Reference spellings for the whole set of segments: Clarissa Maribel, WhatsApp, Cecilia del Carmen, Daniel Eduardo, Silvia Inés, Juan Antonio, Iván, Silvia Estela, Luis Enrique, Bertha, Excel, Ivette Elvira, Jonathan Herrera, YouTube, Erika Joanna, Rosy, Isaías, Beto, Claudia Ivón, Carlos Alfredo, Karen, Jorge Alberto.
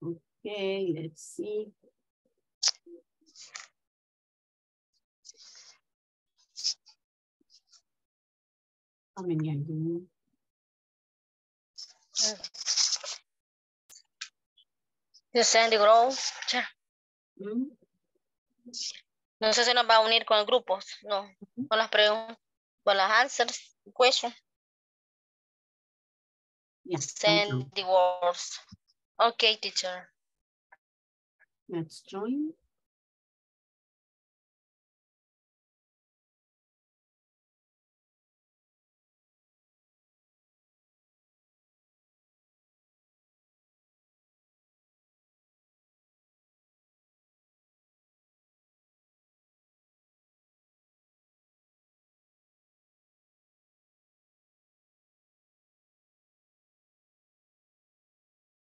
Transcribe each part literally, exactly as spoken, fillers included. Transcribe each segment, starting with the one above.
Okay, let's see. How many are you? You send the group. Mm-hmm. No sé si nos va a unir con grupos, no, mm-hmm. con las preguntas, con las answers, questions. Yes, send the words. Okay, teacher. Let's join.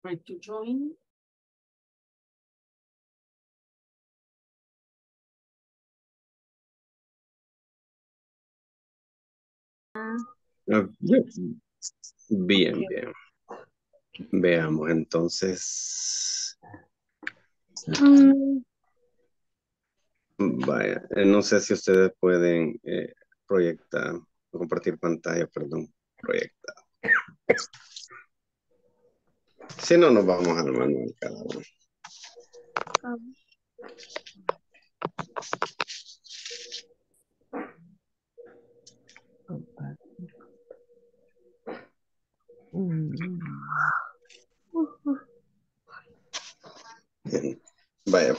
Try to join. Bien, bien. Veamos entonces. Mm. Vaya, no sé si ustedes pueden eh, proyectar, compartir pantalla, perdón, proyectar. Si no, nos vamos al manual cada uno. Um. Bien. Vaya,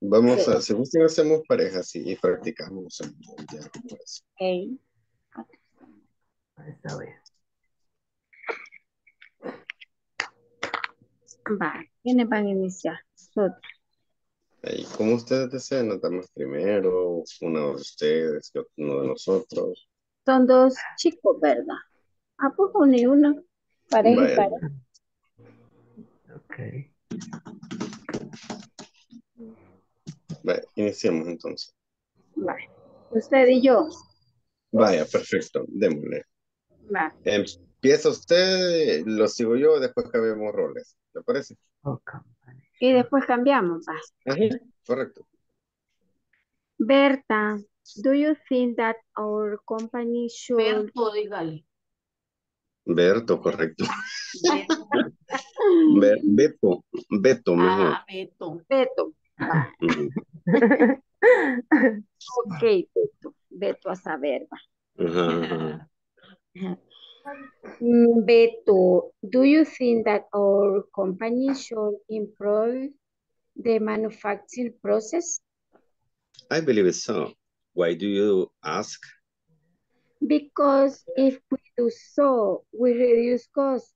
vamos a, si gustan, hacemos parejas sí, y practicamos. Ya, pues. Okay. Está bien. Va, ¿quiénes van a iniciar? Nosotros. ¿Y cómo ustedes desean? ¿Nos damos primero? ¿Uno de ustedes? ¿Uno de nosotros? Son dos chicos, ¿verdad? ¿A poco ni uno? Pareja y pareja. Ok. Vale, iniciamos entonces. Vale. ¿Usted y yo? Vaya, perfecto. Démosle. Va. Eh, Empieza usted, lo sigo yo, después cambiamos roles. ¿Te parece? Okay. Y después cambiamos. Ajá, correcto. Bertha, do you think that our company should... Berto, dígale. Berto, correcto. Beto, Beto, Beto mejor. Ah, Beto. Beto. Ah. Ok, Beto. Beto a saber. Ajá. Beto, do you think that our company should improve the manufacturing process? I believe so. Why do you ask? Because if we do so, we reduce costs.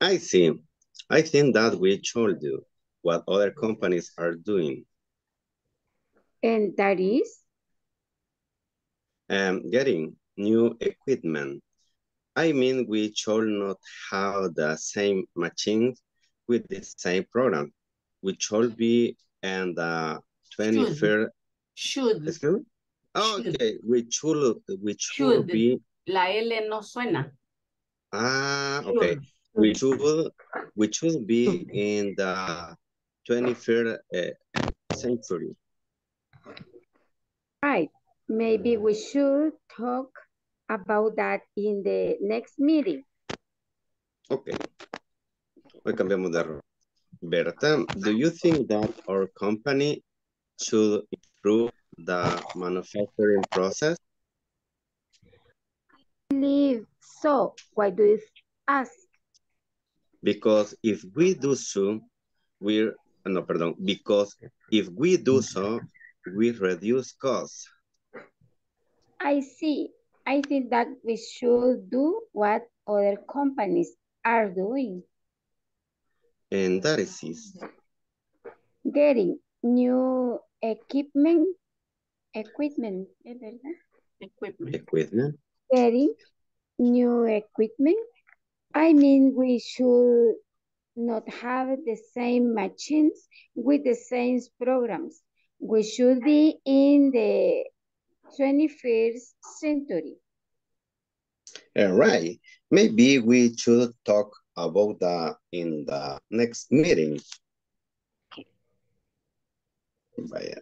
I see. I think that we should do what other companies are doing. And that is? Um, getting new equipment. I mean, we should not have the same machines with the same program. We should be in the twenty-first. Should. Excuse me? Oh, should. Okay, we should, we should, should be. La L no suena. Ah, okay. Should. We should, we should be in the twenty-first uh, century. Right. Maybe we should talk about that in the next meeting. Okay. Hoy cambiamos de rol. Bertha, do you think that our company should improve the manufacturing process? I believe so. Why do you ask? Because if we do so, we're, no, perdón, because if we do so, we reduce costs. I see. I think that we should do what other companies are doing. And that is getting new equipment. Equipment, ¿verdad? Equipment. Equipment. Getting new equipment. I mean, we should not have the same machines with the same programs. We should be in the twenty-first century. All right. Maybe we should talk about that in the next meeting. Vaya.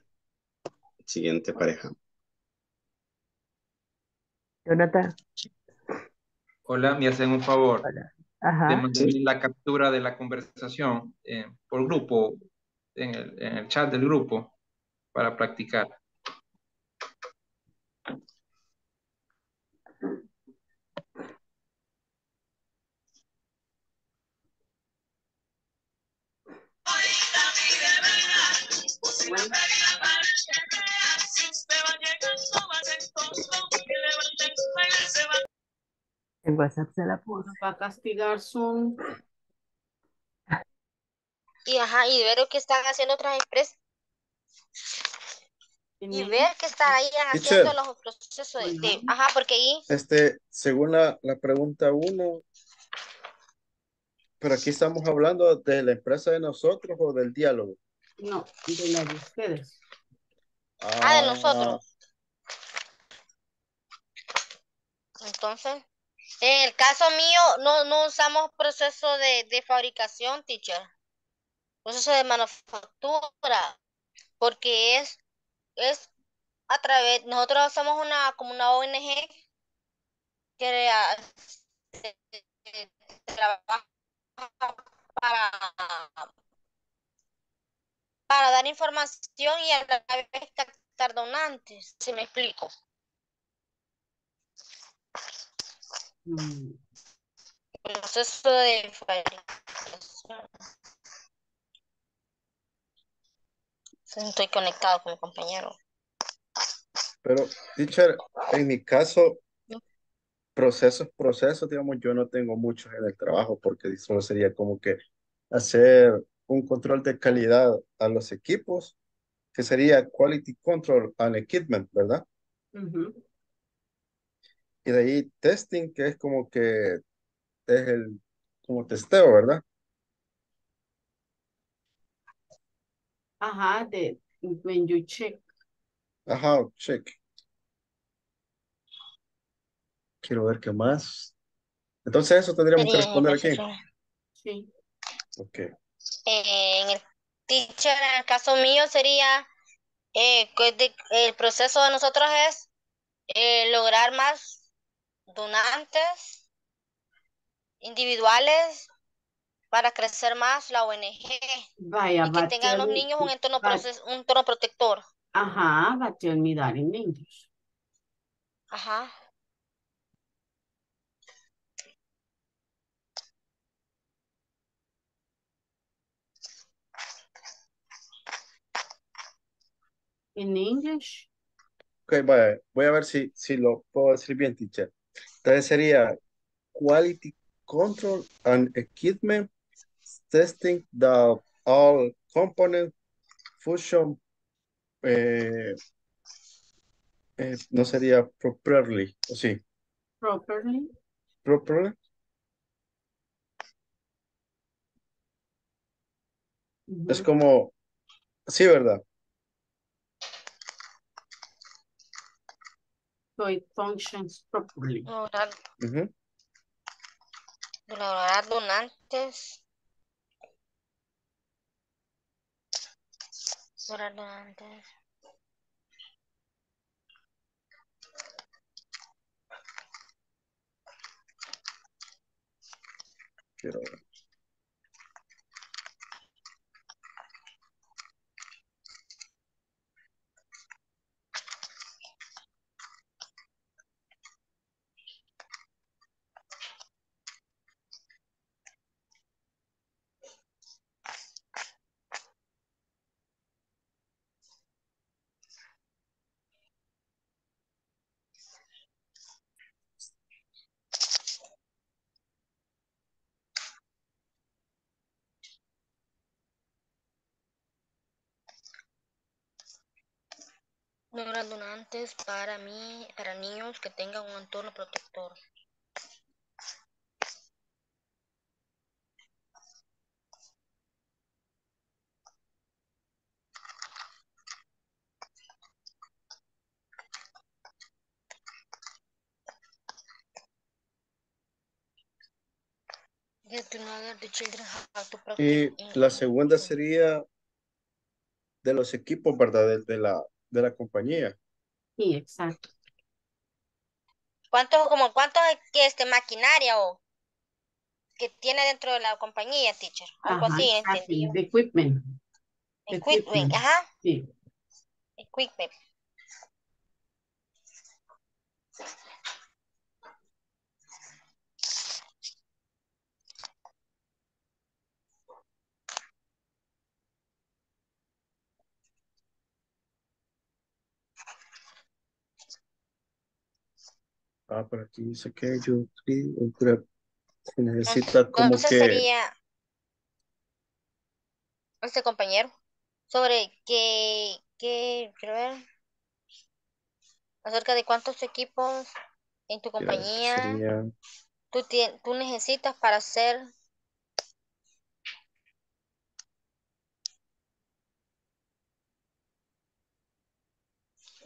Siguiente pareja. Jonathan. Hola, me hacen un favor. Hola. Ajá. De mantener la captura de la conversación eh, por grupo, en el, en el chat del grupo, para practicar. En WhatsApp se la puso. Va a castigar Zoom. Y ajá, y ver que están haciendo otras empresas. Y ver que están ahí haciendo los procesos de, de. Ajá, porque ahí. Este, según la, la pregunta uno. Pero aquí estamos hablando de la empresa de nosotros o del diálogo. No, de la de ustedes. Ah, ah de nosotros. Entonces, en el caso mío, no, no usamos proceso de, de fabricación, teacher. Proceso de manufactura. Porque es, es a través, nosotros somos una, como una O N G que trabaja para... para dar información y a la vez captar donantes, si me explico. Mm. El proceso de fabricación. Estoy conectado con mi compañero. Pero, teacher, en mi caso, procesos, procesos, digamos, yo no tengo muchos en el trabajo porque eso sería como que hacer un control de calidad a los equipos, que sería Quality Control and Equipment, ¿verdad? Uh-huh. Y de ahí testing, que es como que es el, como testeo, ¿verdad? Ajá, de, when you check. Ajá, check. Quiero ver qué más. Entonces eso tendríamos que responder aquí. Sí. Ok. En el teacher, en el caso mío sería, eh, el proceso de nosotros es eh, lograr más donantes individuales para crecer más la O N G. Vaya, y que tengan los niños un entorno, proces, un entorno protector. Ajá, va a terminar en niños. Ajá. In English. Ok, vaya, voy a ver si, si lo puedo decir bien, teacher. Entonces sería Quality Control and Equipment, testing the all components, function, eh, eh, no sería properly, ¿o sí? Properly. Properly. Mm-hmm. Es como, sí, ¿verdad? So it functions properly. Lograr, uh-huh. lograr donantes. Lograr donantes. Quiero ver. Lograr donantes para mí, para niños que tengan un entorno protector. Yes, do not let the children have to practice. Y la segunda sería de los equipos, ¿verdad? De, de, la, de la compañía. Sí, exacto. ¿Cuántos, como cuántos que este maquinaria o que tiene dentro de la compañía, teacher? Algo ajá, así, ¿entendido? The equipment. The equipment. Equipment, ajá. Sí. Equipment. Ah, pero aquí dice que yo se necesita como entonces que... sería este compañero sobre que, que quiero ver acerca de cuántos equipos en tu compañía sería... tú, tú necesitas para hacer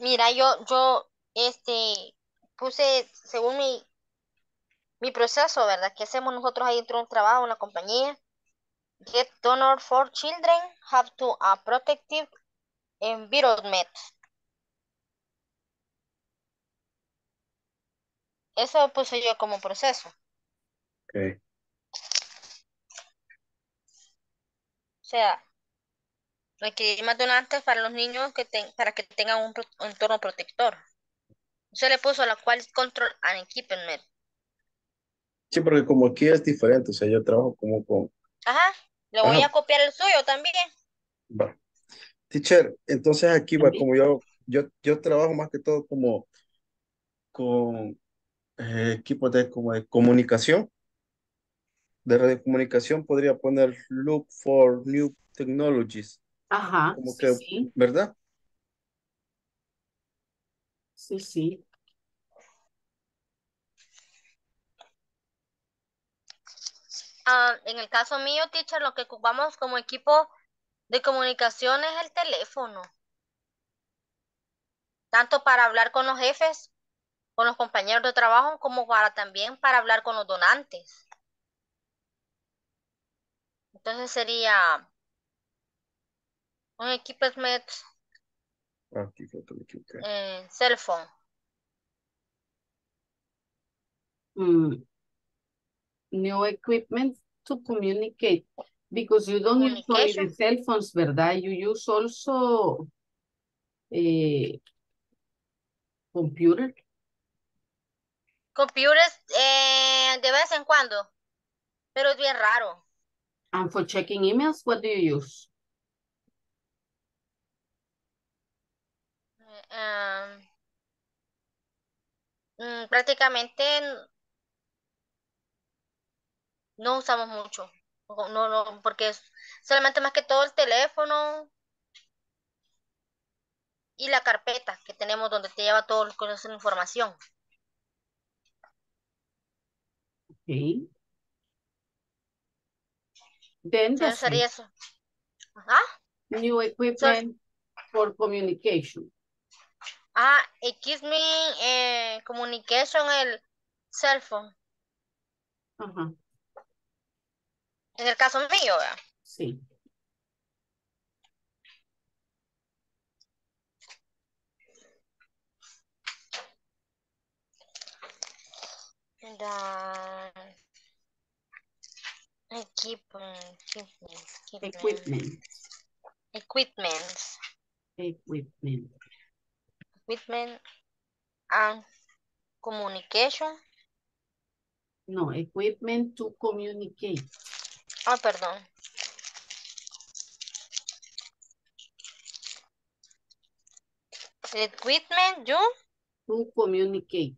mira yo yo este puse según mi, mi proceso, ¿verdad? Que hacemos nosotros ahí dentro de un trabajo, una compañía. Get donor for children have to a protective environment. Eso puse yo como proceso. Ok. O sea, requerimos donantes para los niños que ten, para que tengan un, un entorno protector. Se le puso la quality control and equipment. Sí, porque como aquí es diferente, o sea, yo trabajo como con... Ajá, le ajá. Voy a copiar el suyo también. Va. Teacher, entonces aquí va, como yo, yo, yo trabajo más que todo como con eh, equipos de, como de comunicación, de radiocomunicación, podría poner look for new technologies. Ajá, como sí, que, sí. ¿Verdad? Sí, sí. Ah, en el caso mío, teacher, lo que ocupamos como equipo de comunicación es el teléfono. Tanto para hablar con los jefes, con los compañeros de trabajo, como para también para hablar con los donantes. Entonces sería un equipo Smith. Aquí eh, cell phone. Mm. New equipment to communicate. Because you don't use only the cell phones, ¿verdad? You use also eh, computer. Computers eh, de vez en cuando. Pero es bien raro. And for checking emails, what do you use? Um, um, prácticamente no usamos mucho, no, no, porque es solamente más que todo el teléfono y la carpeta que tenemos donde te lleva todo lo que es la información. Okay. Then ¿qué sería eso? Ajá. New equipment so, for communication. Ah, excuse me, eh, communication, el cell phone. Uh-huh. En el caso mío, ¿verdad? Sí. And, uh, equipment, equipment, equipment. Equipment. Equipment. Equipment and communication. No, equipment to communicate. Ah, oh, perdón. Equipment, you? To communicate.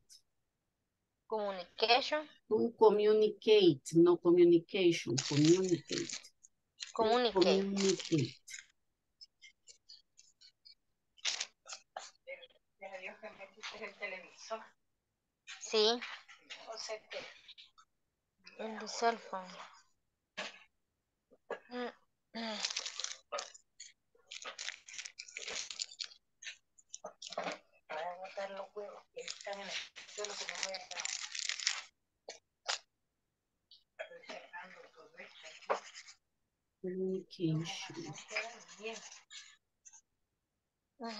Communication. To communicate, no communication, communicate. Communicate. Communicate. El televisor. Sí. O sea que... El de cell phone. Para anotar los huevos que están en el suelo que no voy a estar. Fernando. Communication. Uh-huh.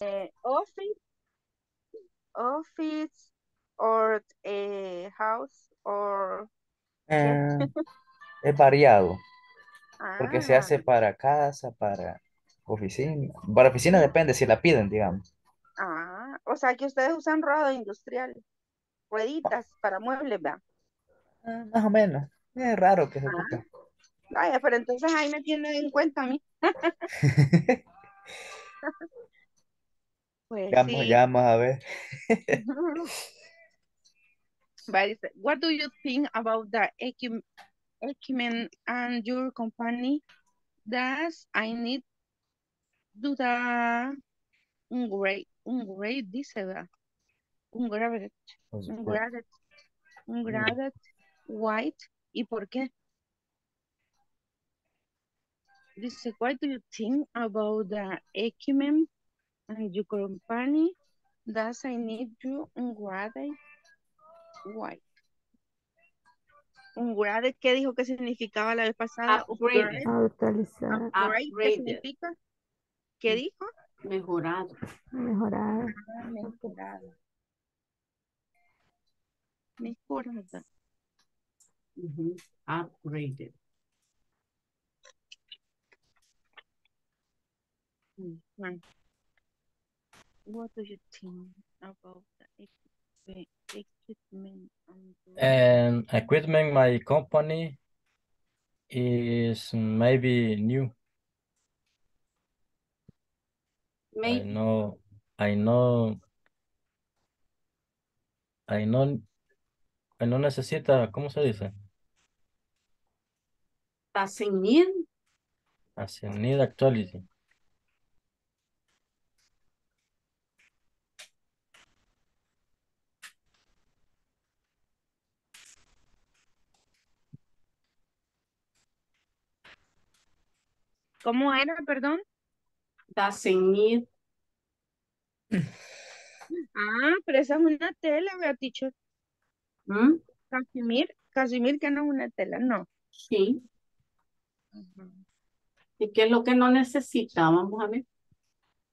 Uh, office, office, or a uh, house, or eh, es variado, ah. Porque se hace para casa, para oficina, para oficina depende si la piden, digamos. Ah, o sea que ustedes usan rodado industrial, rueditas para muebles, ¿verdad? Ah, más o menos, es raro que se ocupe. Vaya, pero entonces ahí me tienen en cuenta a mí. Pues ya sí. Vamos a ver. But what do you think about the equipment and your company? Does I need do the upgrade? Upgrade, dice, ¿verdad? Upgrade. Upgrade. Upgrade. White. ¿Y por qué? Dice, what do you think about the equipment? And your company, does I need you ungraded white? Ungraded, ¿qué dijo que significaba la vez pasada? Upgraded. Upgraded. ¿Qué significa? ¿Qué dijo? Mejorado. Mejorado. Mejorado. Mejorada. Uh-huh. Upgraded. Uh-huh. What do you think about the equipment? And equipment, my company is maybe new. Maybe. I know, I know, I know, I no necesita, ¿cómo se dice? As in need. As in need actuality. ¿Cómo era, perdón? Doesn't need. Ah, pero esa es una tela, ¿verdad, teacher? ¿Mm? Casimir, Casimir que no es una tela, no. Sí. Uh-huh. ¿Y qué es lo que no necesita? Vamos a ver.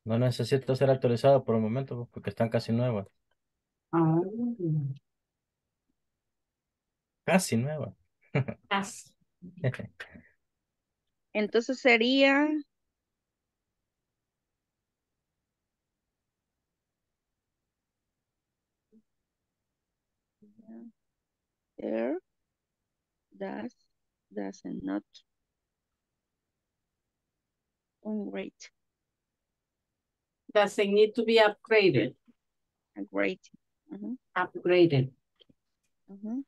No necesita ser actualizado por el momento porque están casi nuevas. Ah. Casi nuevas. Casi. Entonces sería there does does not upgrade. Does it need to be upgraded? Upgraded. Uh-huh. Upgraded. Uh-huh.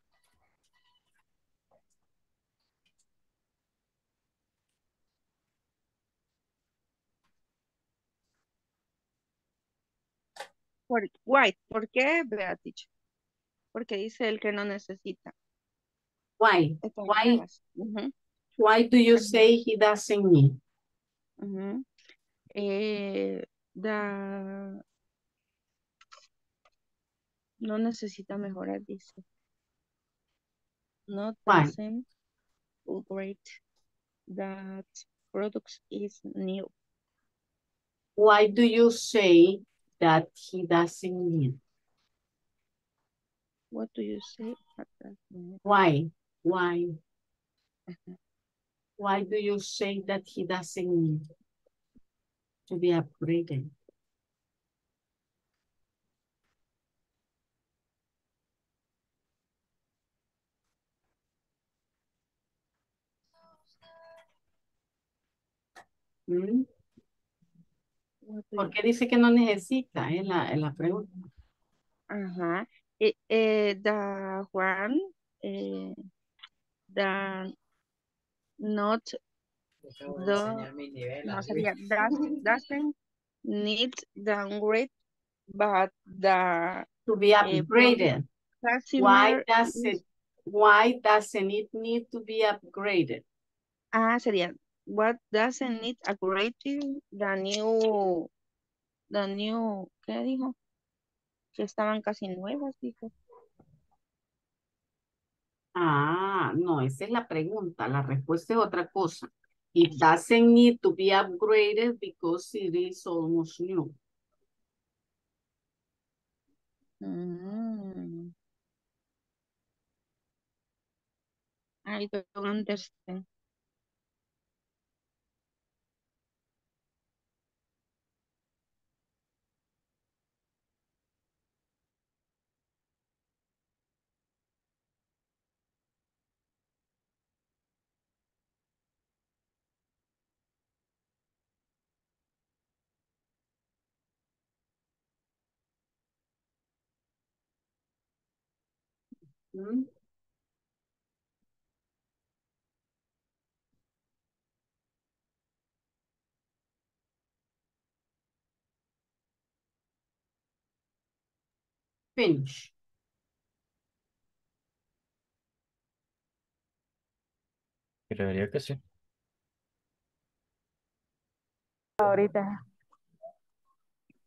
Por, white, ¿por qué, Beatriz? Porque dice el que no necesita. Why? Why? Uh-huh. Why do you say he doesn't need? Uh-huh. eh, da... No necesita mejorar, dice. No doesn't upgrade that products is new. Why do you say that he doesn't need? What do you say? Why? Why? Uh-huh. Why do you say that he doesn't need to be upgraded? Hmm? ¿Por qué dice que no necesita? Es eh, la, la pregunta. Ajá. Eh, eh, da Juan, eh, da not, do, no sería, doesn't, doesn't need downgrade, but the... To be upgraded. Eh, why does it, why doesn't it need to be upgraded? Ah, sería... What doesn't need upgrading? The new, the new, ¿qué dijo? Que estaban casi nuevas, dijo. Ah, no, esa es la pregunta. La respuesta es otra cosa. It doesn't need to be upgraded because it is almost new. Mm. I don't understand. Mm. Finish. Creería que sí. Ahorita.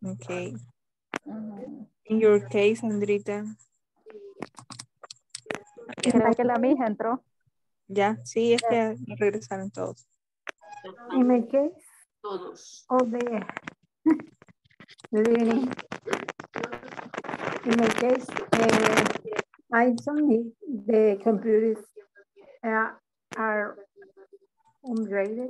Okay. Uh-huh. In your case, Andrita. ¿Será que la mija entró? Ya, sí, es que regresaron todos. ¿En mi case? Todos. Oh, there. Living. In my case, uh, I don't need the computers uh, are upgraded.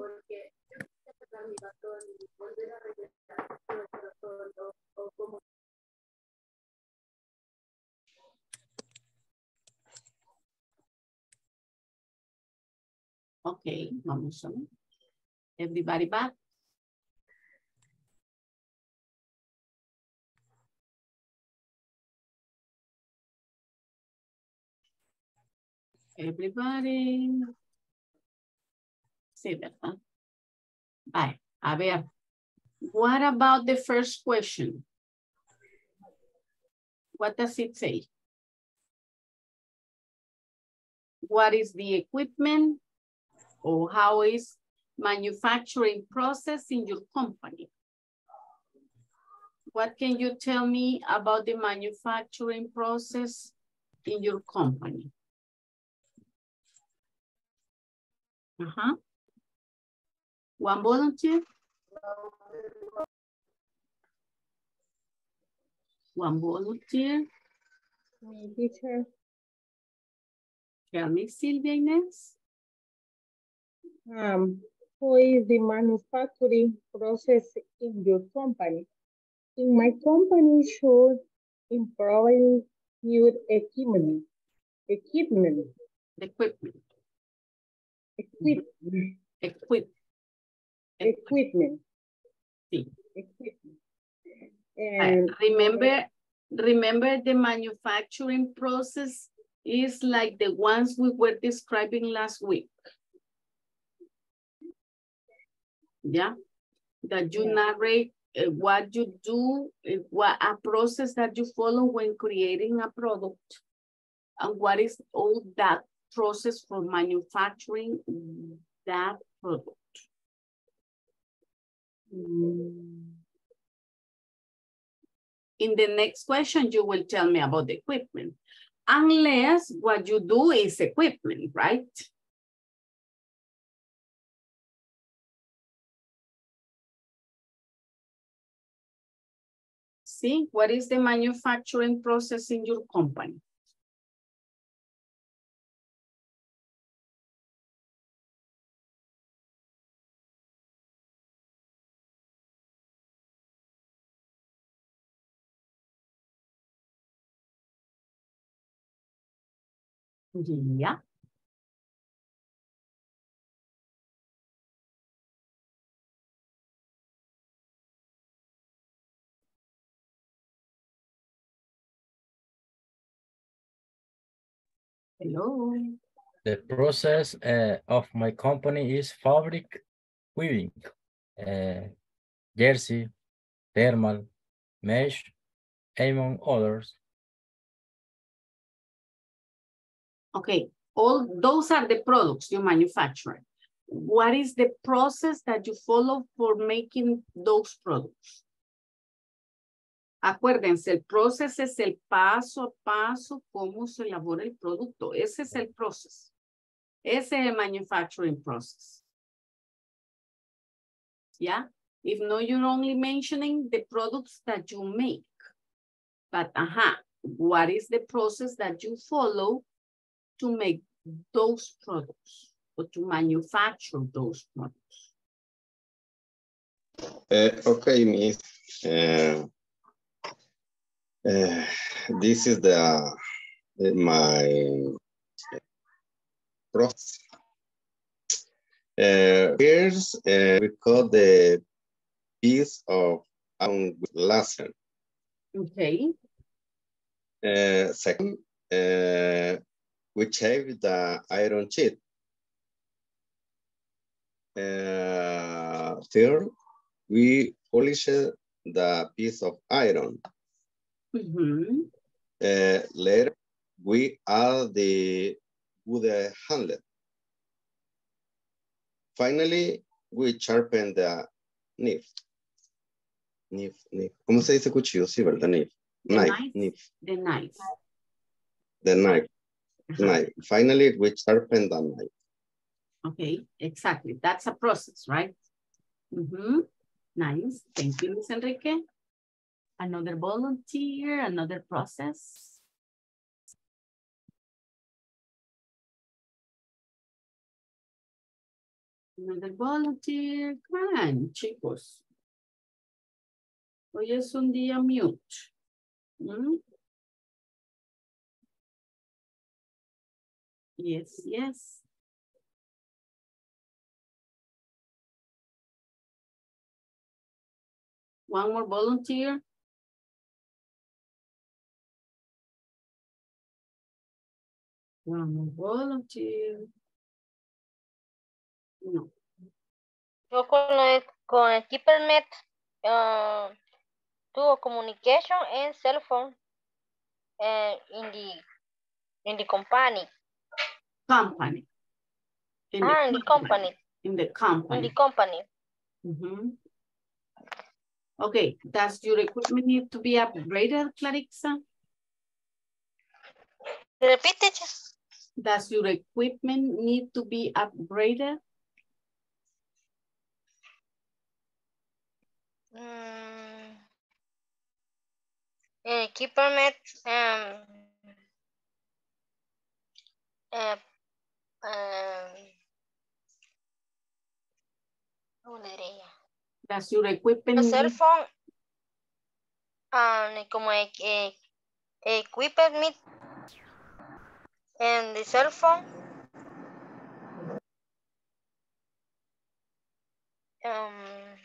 Okay, vamos a ver. Everybody back. Everybody. Sí, ¿verdad? Bye. A ver. What about the first question? What does it say? What is the equipment or how is manufacturing process in your company? What can you tell me about the manufacturing process in your company? Uh-huh. One volunteer. One volunteer. My teacher. Tell me, Silvia Inés. Um, who is the manufacturing process in your company? In my company, should employ new equipment. Equipment. Equipment. Equipment. Equip. Equipment. Sí. Equipment. And remember, remember the manufacturing process is like the ones we were describing last week. Yeah, that you yeah. narrate uh, what you do, uh, what a process that you follow when creating a product, and what is all that process for manufacturing that product. In the next question, you will tell me about the equipment, unless what you do is equipment, right? See, what is the manufacturing process in your company? Yeah. Hello. The process uh, of my company is fabric weaving, uh, jersey, thermal, mesh, among others. Okay, all those are the products you manufacture. What is the process that you follow for making those products? Acuérdense, el proceso es el paso a paso cómo se elabora el producto. Ese es el proceso. Ese es el manufacturing process. Yeah? If no, you're only mentioning the products that you make. But, aha, what is the process that you follow to make those products or to manufacture those products? Uh, okay, Miss. Uh, uh, this is the my process. Uh, here's uh, we call the piece of um, laser. Okay. Uh, second, uh, we shave the iron sheet. Uh, third, we polish the piece of iron. Mm-hmm. Uh, later, we add the wooden handle. Finally, we sharpen the knife. Knife, knife. ¿Cómo se dice cuchillo? Sí, ¿verdad? Knife. Knife. Knife. The knife. The knife. Knife. Finally, we sharpen the knife. Okay, exactly. That's a process, right? Mm-hmm. Nice. Thank you, Luis Enrique. Another volunteer, another process. Another volunteer. Come on, chicos. Hoy es un día mute. Mm-hmm. Yes, yes. One more volunteer. One more volunteer. No. Yo con el, con el Keepernet uh, to communication and cell phone uh, in the in the company. Company. In ah, the in company. the company. In the company. In the company. Mm-hmm. Okay, does your equipment need to be upgraded, Clarissa? Repeat it. Does your equipment need to be upgraded? Um, equipment, um, uh, um, Does your equipment? A cell phone. Um, como e e equipment and the cell phone. Um.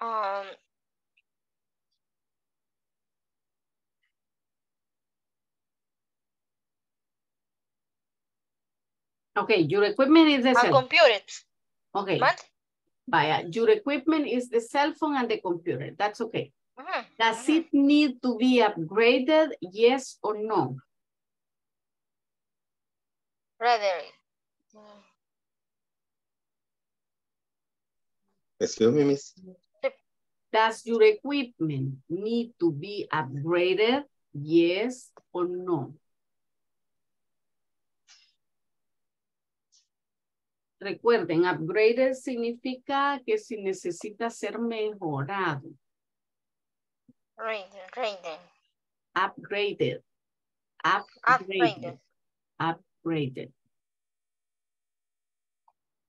Um. Okay, your equipment is the cell. Computer. Okay, but Vaya, your equipment is the cell phone and the computer. That's okay. Uh-huh. Does it need to be upgraded? Yes or no? Rather. Excuse me, miss. Does your equipment need to be upgraded? Yes or no? Recuerden, upgraded significa que si necesita ser mejorado. Upgraded. Upgraded. Upgraded. Upgraded.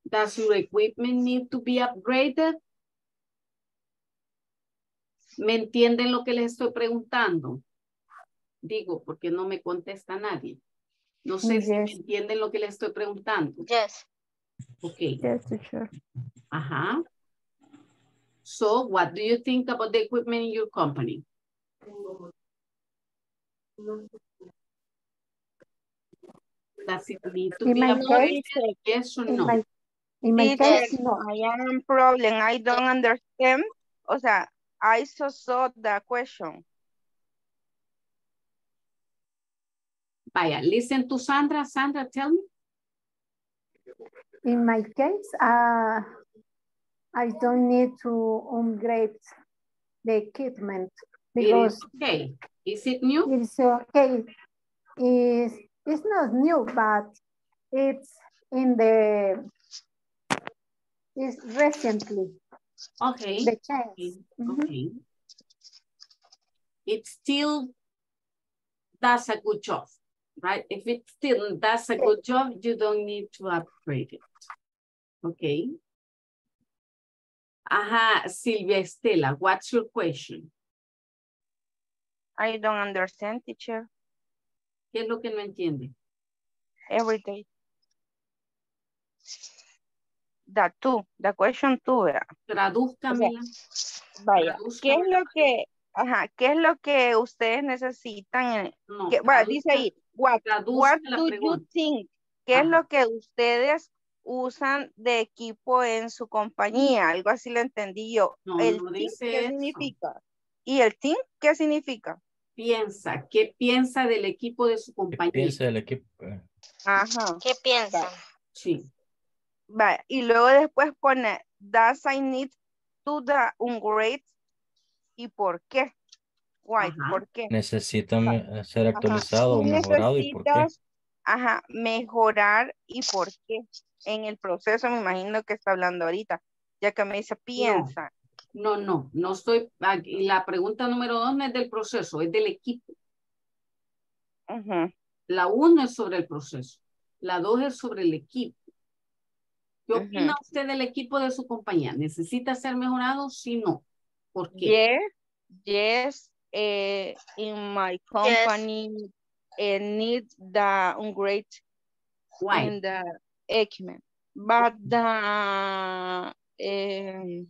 Does your equipment need to be upgraded? ¿Me entienden lo que les estoy preguntando? Digo, porque no me contesta nadie. No sé yes. si me entienden lo que les estoy preguntando. Yes. Okay. Yes, sure. Uh-huh. So what do you think about the equipment in your company? Does it need to in be upgraded? Case, yes or in no? My, in my case, no. I am problem. I don't understand. O sea, I so saw the question. Vaya, listen to Sandra. Sandra, tell me. In my case, uh, I don't need to upgrade the equipment because it is okay. Is it new? It's okay. It's, it's not new, but it's in the it's recently. Okay. The change. Okay. Okay. It still does a good job, right? If it still does a good job, you don't need to upgrade it. Okay. Aha, Silvia Estela, what's your question? I don't understand, teacher. ¿Qué es lo que no entiende? Every day. That two, the question two. Tradúzcamela. Vaya, Tradúzcamela. ¿Qué es lo que... Ajá, ¿qué es lo que ustedes necesitan? No, que, bueno, dice ahí, what, what do you think? ¿Qué ajá. Es lo que ustedes usan de equipo en su compañía? Algo así lo entendí yo. No, el no think, ¿qué eso. Significa? ¿Y el think qué significa? Piensa, ¿qué piensa del equipo de su compañía? ¿Qué piensa del equipo? Ajá. ¿Qué piensa? Sí. Vale. Y luego después pone, does I need to the upgrade? ¿Y por qué? Why, ¿por qué? Necesitan ajá. Ser actualizado, ajá. Mejorado y por qué. Ajá, mejorar y por qué. En el proceso me imagino que está hablando ahorita, ya que me dice piensa. No, no, no, no estoy, la pregunta número dos no es del proceso, es del equipo. Ajá. La uno es sobre el proceso, la dos es sobre el equipo. ¿Qué ajá. Opina usted del equipo de su compañía? ¿Necesita ser mejorado? Sí, no. ¿Por qué? Yes, yes eh, in my company yes. eh, need the upgrade in the equipment. But the, eh,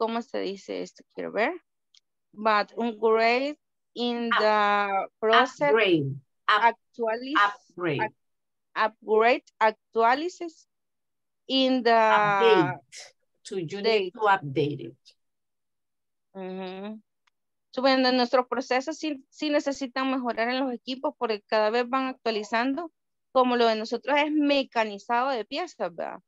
¿cómo se dice esto? Quiero ver. But upgrade in up, the process. Upgrade. Up, actualiz, upgrade. Up, upgrade actualizes in the... Update. So you need to update it. Uh-huh. So, bueno, nuestros procesos sí, sí necesitan mejorar en los equipos porque cada vez van actualizando, como lo de nosotros es mecanizado de piezas, ¿verdad?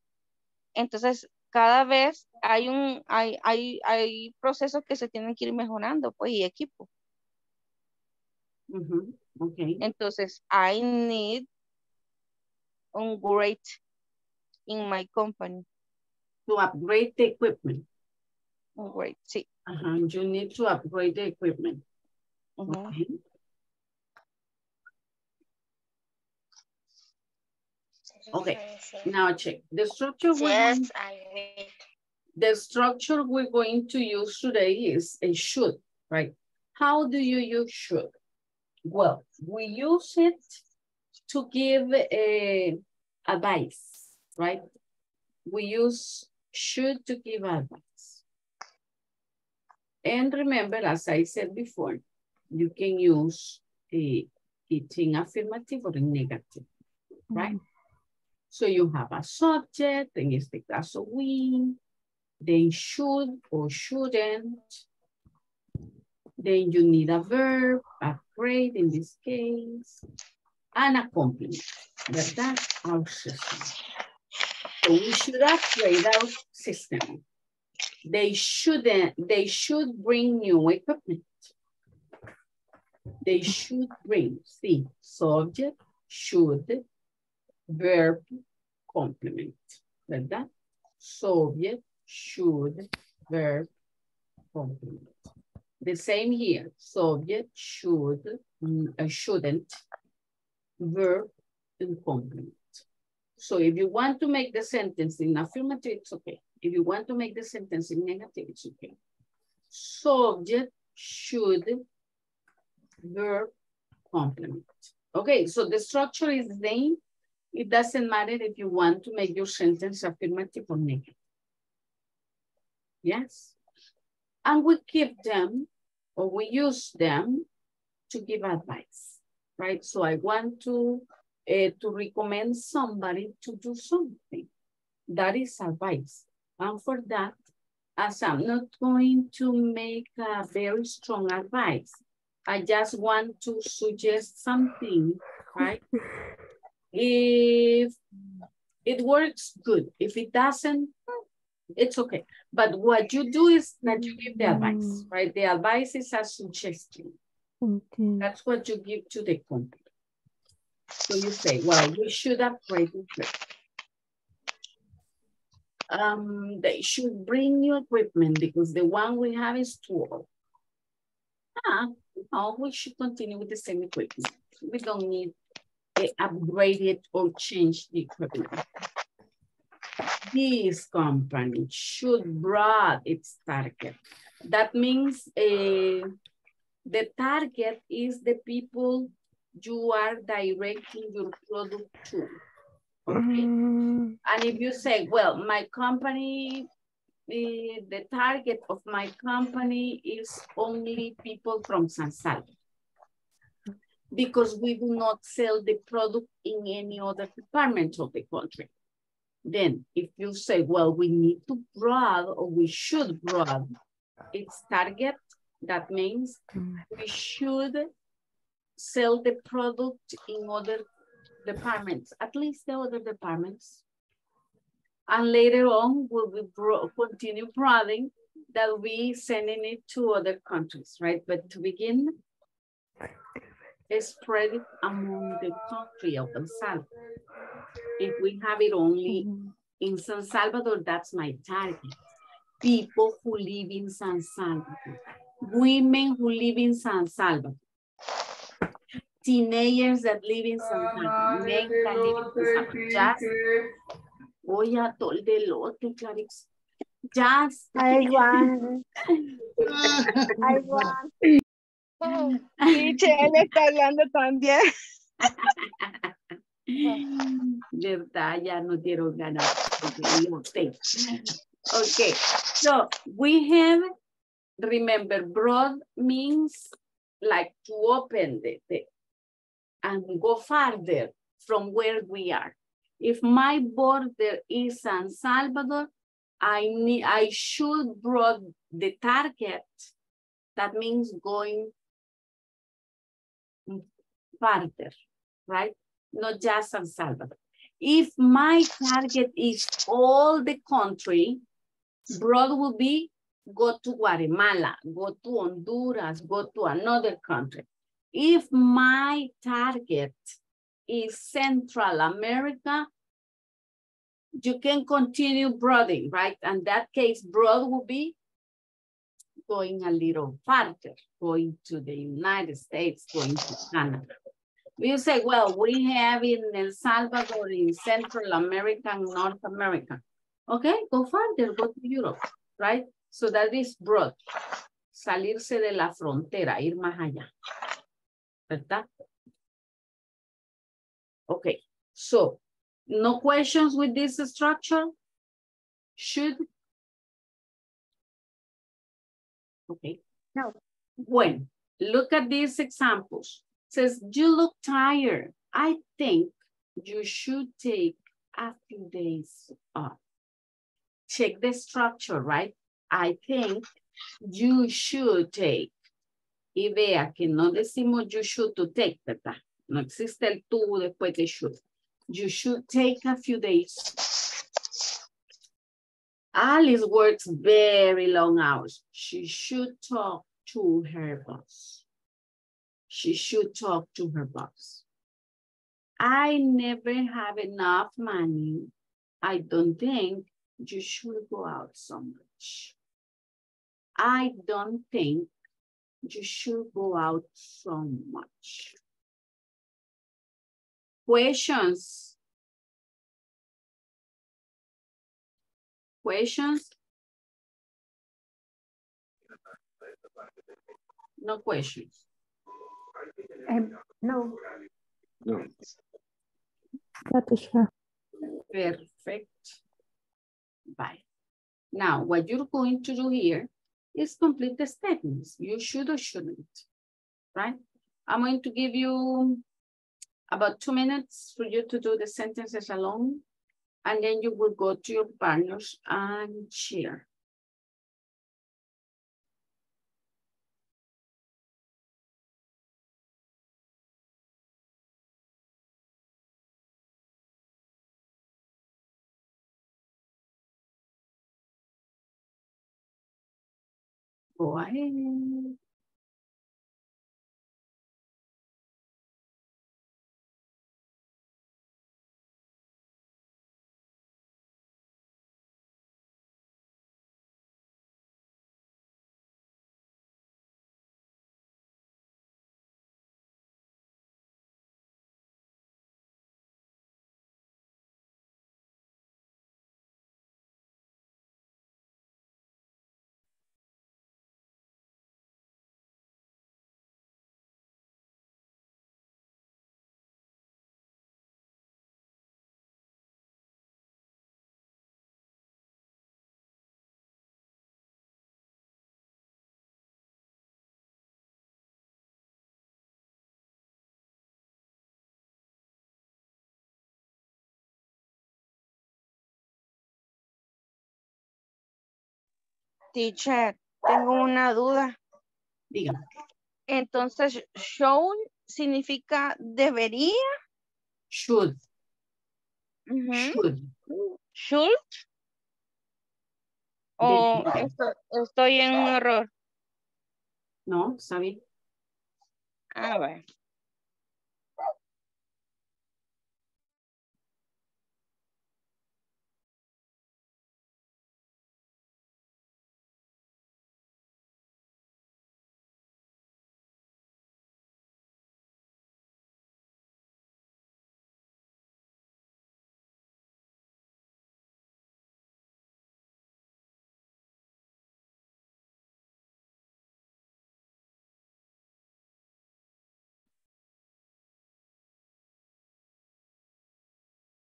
Entonces cada vez hay un hay, hay, hay procesos que se tienen que ir mejorando, pues, y equipo. Uh-huh. Okay. Entonces I need upgrade in my company. To upgrade the equipment. Upgrade, sí. Uh-huh. You need to upgrade the equipment. Uh-huh. Okay. Okay. Now check the structure. Yes, I need. The structure we're going to use today is a should, right? How do you use should? Well, we use it to give a advice, right? We use should to give advice. And remember, as I said before, you can use a, it in affirmative or in negative, right? Mm-hmm. So you have a subject, and it's the class of we, then should or shouldn't. Then you need a verb, a grade in this case, and a compliment. But that's our system. So we should upgrade our system. They shouldn't, they should bring new equipment. They should bring, see, subject, should, verb, complement. Like that. Subject, should, verb, complement. The same here. Subject, should, uh, shouldn't, verb, and complement. So if you want to make the sentence in affirmative, it's okay. If you want to make the sentence in negative, it's okay. Subject, should, verb, complement. Okay, so the structure is the same. It doesn't matter if you want to make your sentence affirmative or negative. Yes? And we give them, or we use them to give advice, right? So I want to, uh, to recommend somebody to do something. That is advice. And for that, as I'm not going to make a very strong advice, I just want to suggest something, right? If it works, good. If it doesn't, it's okay. But what you do is that you give the advice, right? The advice is a suggestion. Okay. That's what you give to the company. So you say, well, we should upgrade it. Um, they should bring new equipment because the one we have is too old. Ah, no, we should continue with the same equipment. We don't need to upgrade it or change the equipment. This company should broaden its target. That means uh, the target is the people you are directing your product to. Okay. Mm. And if you say, well, my company, the, the target of my company is only people from San Salvador, because we do not sell the product in any other department of the country. Then if you say, well, we need to broaden or we should broaden its target, that means we should sell the product in other departments, at least the other departments. And later on, we'll be bro continue broadening that we sending it to other countries, right? But to begin, spread it among the country of El Salvador. If we have it only mm-hmm. in San Salvador, that's my target. People who live in San Salvador, women who live in San Salvador, teenagers that live in San Salvador, men that live in San Salvador, jazz. Voy a tol del otro, Clarix. Jazz. I want. I want. Él está hablando también. Verdad, ya no dieron ganas. Okay, so we have, remember, broad means like to open the, the and go farther from where we are. If my border is San Salvador, I need, I should broaden the target. That means going farther, right? Not just San Salvador. If my target is all the country, broad will be go to Guatemala, go to Honduras, go to another country. If my target is Central America, you can continue broadening, right? And that case, broad will be going a little farther, going to the United States, going to Canada. You say, well, we have in El Salvador, in Central America, and North America. Okay, go farther, go to Europe, right? So that is broad. Salirse de la frontera, ir más allá. ¿Verdad? Okay, so no questions with this structure? Should? Okay. No. When, look at these examples. It says, you look tired. I think you should take a few days off. Check the structure, right? I think you should take. Y vea que no decimos you should to take, ¿verdad? No existe el to después de should. You should take a few days. Alice works very long hours. She should talk to her boss. She should talk to her boss. I never have enough money. I don't think you should go out so much. I don't think you should go out so much. Questions? Questions? No questions. Um, no. No. That is fair. Perfect. Bye. Now, what you're going to do here is complete the statements. You should or shouldn't, right? I'm going to give you about two minutes for you to do the sentences alone, and then you will go to your partners and share. Go ahead. Teacher, tengo una duda. Dígame. Entonces, should significa debería. Should. Uh-huh. Should. Should. O oh, estoy, estoy en un error. No, está bien. A ver.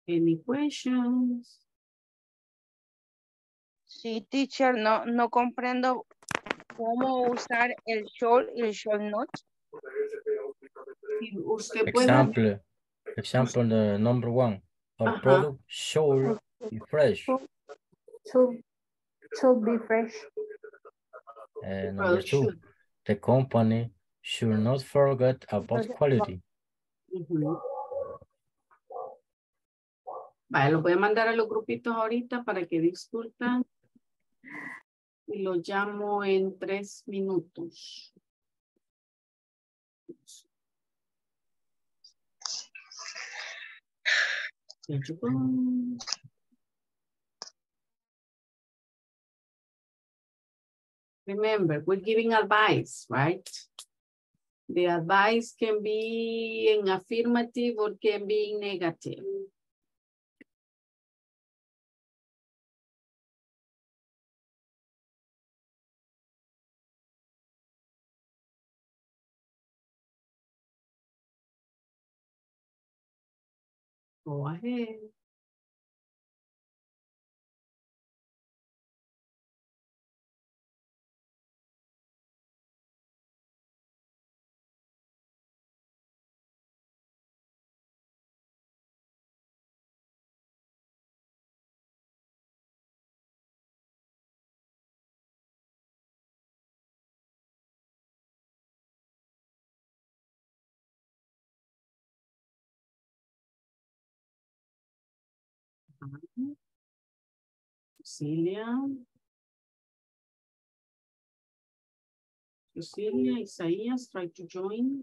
Any questions? Sí, teacher, no, no comprendo cómo usar el should y el should not. Usted example, puede... example the number one. Our uh-huh. product should be fresh. Should, should be fresh. Uh, number two, the company should not forget about quality. Mm-hmm. Vale, lo voy a mandar a los grupitos ahorita para que discutan. Y lo llamo en tres minutos. Remember, we're giving advice, right? The advice can be in affirmative or can be in negative. Go ahead. Cecilia, Cecilia, Isaías, try to join.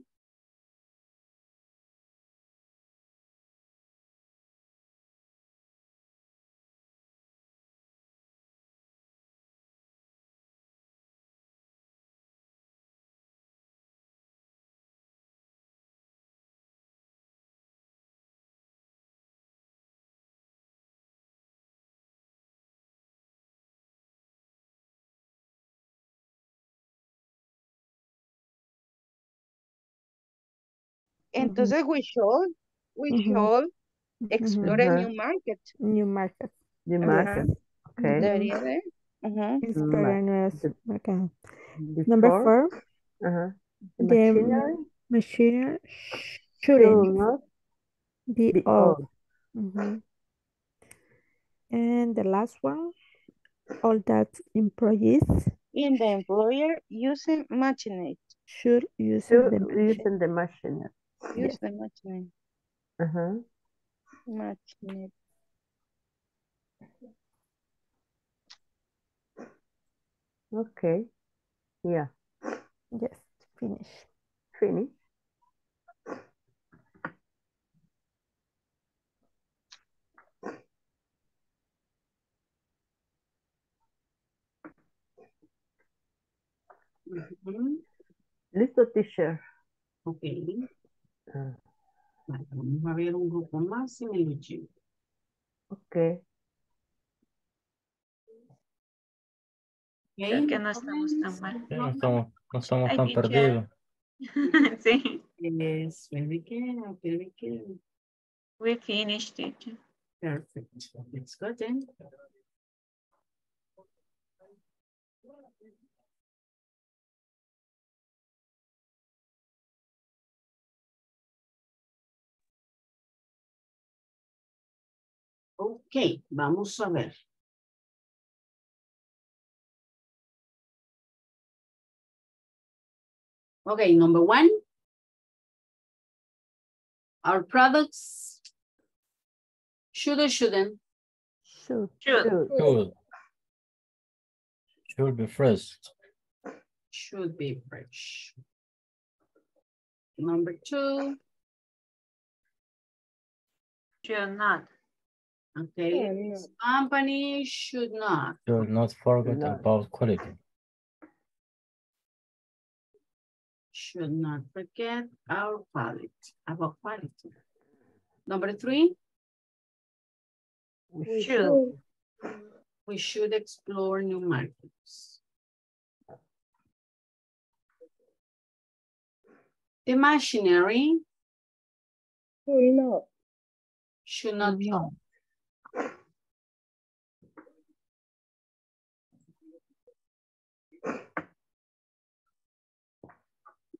Entonces, we should, we mm-hmm. should explore mm-hmm. a new market. New market. New market. Uh-huh. Okay. There is it. Uh-huh. Market. Okay. Before, number four. Uh-huh. The, the machinery. Machinery shouldn't should be, be old. old. Mm-hmm. And the last one. All that employees. In the employer using machinery. Should use should the machine. The machine. Use yes. the machine. Uh-huh. Machine. Okay. here. Yes, finish. Finish. Mm-hmm. Listo, teacher. Ok. Uh, vale, vamos a ver un grupo más en el YouTube. Ok. Creo que no estamos tan mal. No estamos, no estamos tan perdidos. Sí. Yes, very good, very good. We finished it. Perfect. Let's go then. Ok, vamos a ver. Okay, number one, our products should or shouldn't? Should. Should. Should. Should be fresh. Should be fresh. Number two. Should not. Okay, yeah, this company should not. Should not forget should not. about quality. Should not forget our quality, about quality. Number three. We should. We should explore new markets. The machinery should not. Should not be on.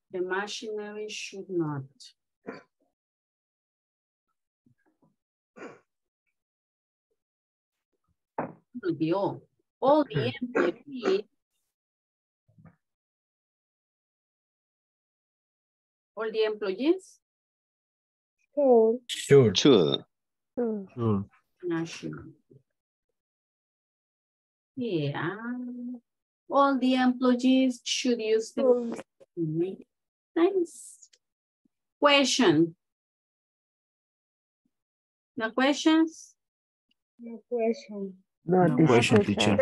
The machinery should not. Be all. All the employees, all the employees. Sure. Sure. Sure. Sure. Sure. Yeah. All the employees should use the. Sure. Nice. Question. No questions? No question. No, no question, teacher.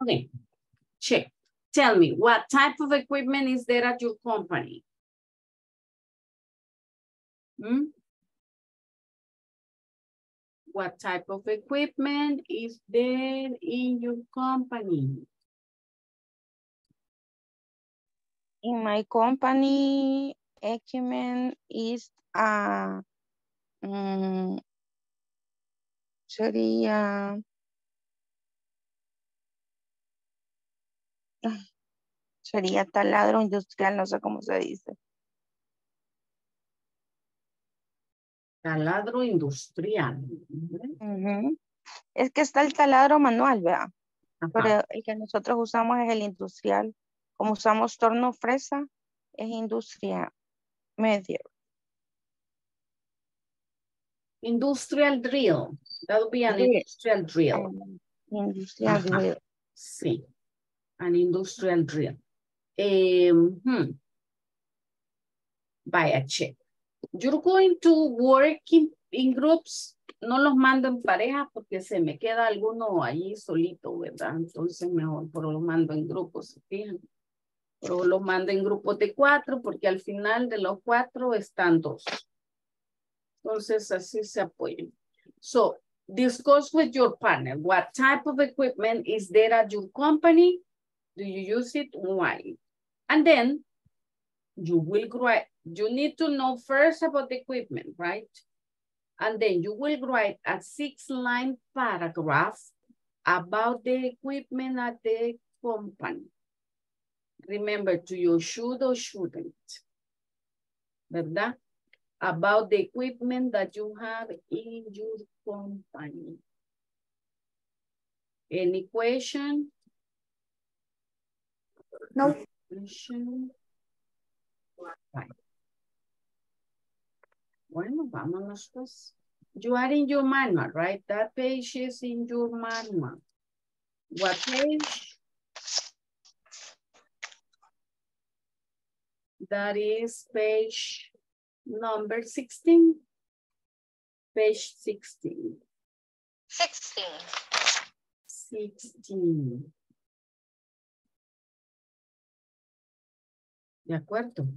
Okay. Check. Tell me, what type of equipment is there at your company? Hmm? What type of equipment is there in your company? In my company, equipment is a, uh, um, sorry, uh, sería taladro industrial, no sé cómo se dice. Taladro industrial. Uh-huh. Es que está el taladro manual, ¿verdad? Ajá. Pero el que nosotros usamos es el industrial. Como usamos torno fresa, es industria media. Industrial drill. That would be an drill. industrial drill. Industrial Ajá. drill. Sí. An industrial drill. Eh, hmm. Vaya, check. You're going to work in, in groups. No los mando en pareja porque se me queda alguno allí solito, ¿verdad? Entonces mejor, pero los mando en grupos, ¿se fijan? Pero los mando en grupos de cuatro, porque al final de los cuatro están dos. Entonces, así se apoyan. So, discuss with your partner. What type of equipment is there at your company? Do you use it? Why? And then, you will grow. You need to know first about the equipment, right? And then you will write a six-line paragraph about the equipment at the company. Remember to you should or shouldn't, ¿verdad? About the equipment that you have in your company. Any question? No. Any question? Right. Bueno, vámonos pues. You are in your manual, right? That page is in your manual. What page? That is page number sixteen. Page sixteen. Sixteen. Sixteen. De acuerdo.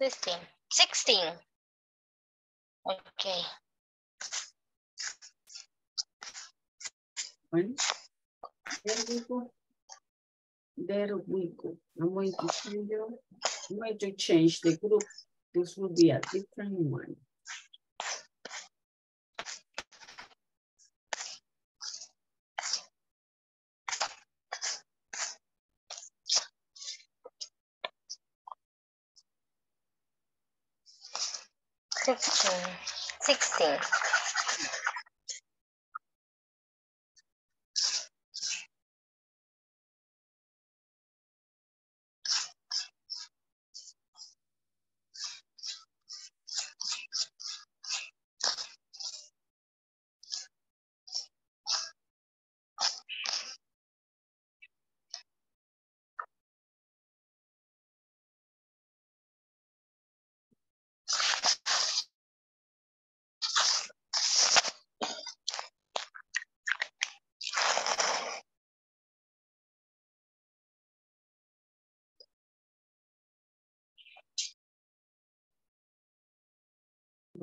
Sixteen. Sixteen. Okay. Bueno. There we go. There we go. I'm going to change you. I'm going to change the group. This will be a different one. Sixteen. Sixteen.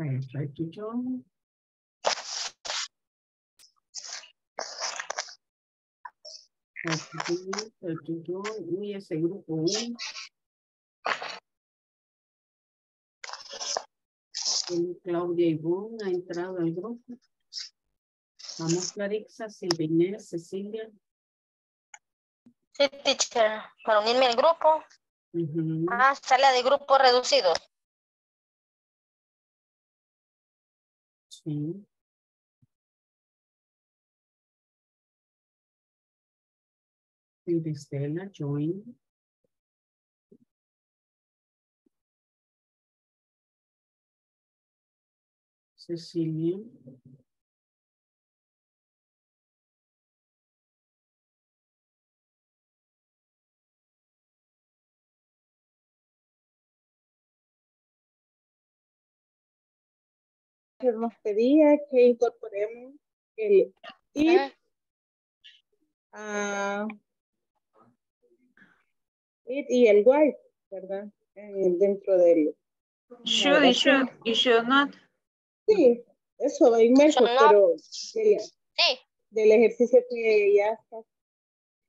Right, try to join. Try to join, try to join. Uy, ese grupo uno. Claudia Ivón ha entrado al grupo. Vamos, Clarissa, Silvia Inés, Cecilia. Sí, teacher, para unirme al grupo. Uh-huh. Ah, sala de grupo reducido. Sí. Silvia Estela, join. Cecilia. Nos pedía que incorporemos el if uh, it y el while, ¿verdad? En, dentro del should y should y should not. Sí, eso va inmerso, pero del, sí. Del ejercicio que ya está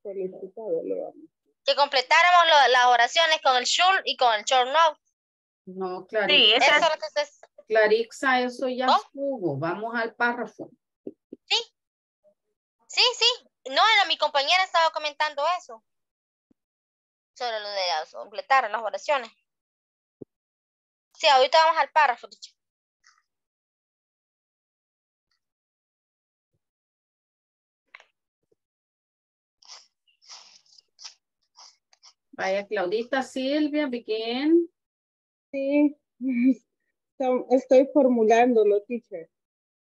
solicitado lo vamos. Que completáramos lo, las oraciones con el should y con el should not. No, claro. Sí, esa... eso es lo que se... Clarissa, eso ya oh. estuvo. Vamos al párrafo. Sí. Sí, sí. No, era mi compañera estaba comentando eso. Sobre lo de completar las oraciones. Sí, ahorita vamos al párrafo. Vaya, Claudita, Silvia, begin. Sí. Estoy formulándolo, teacher,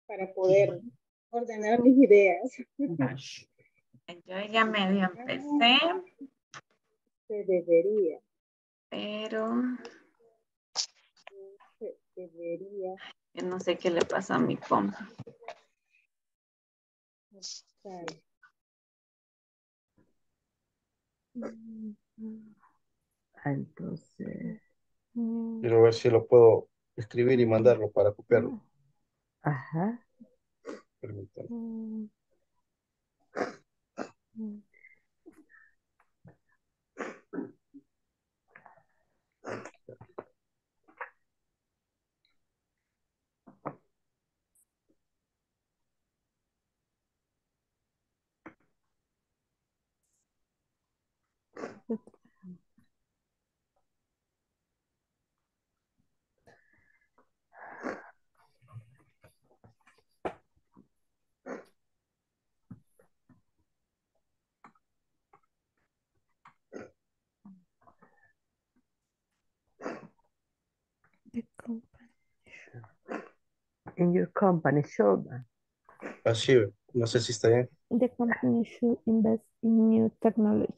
para poder ordenar mis ideas. Yo ya medio empecé. Se debería. Pero. Se debería. Yo no sé qué le pasa a mi compa. Entonces. Quiero ver si lo puedo escribir y mandarlo para copiarlo. Ajá. Permítanme. In your company should. Así, no sé si está bien. The company should invest in new technology.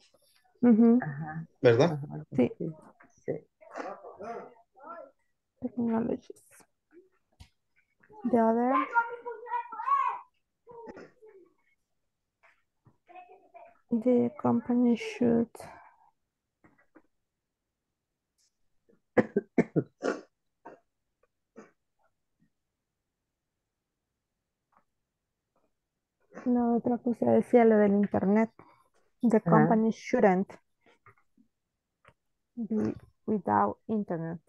Uh-huh. Ajá. ¿Verdad? Ajá. Sí. Sí. Technologies. The other. The company should. No, otra cosa decía lo del internet. The company uh-huh. shouldn't be without internet.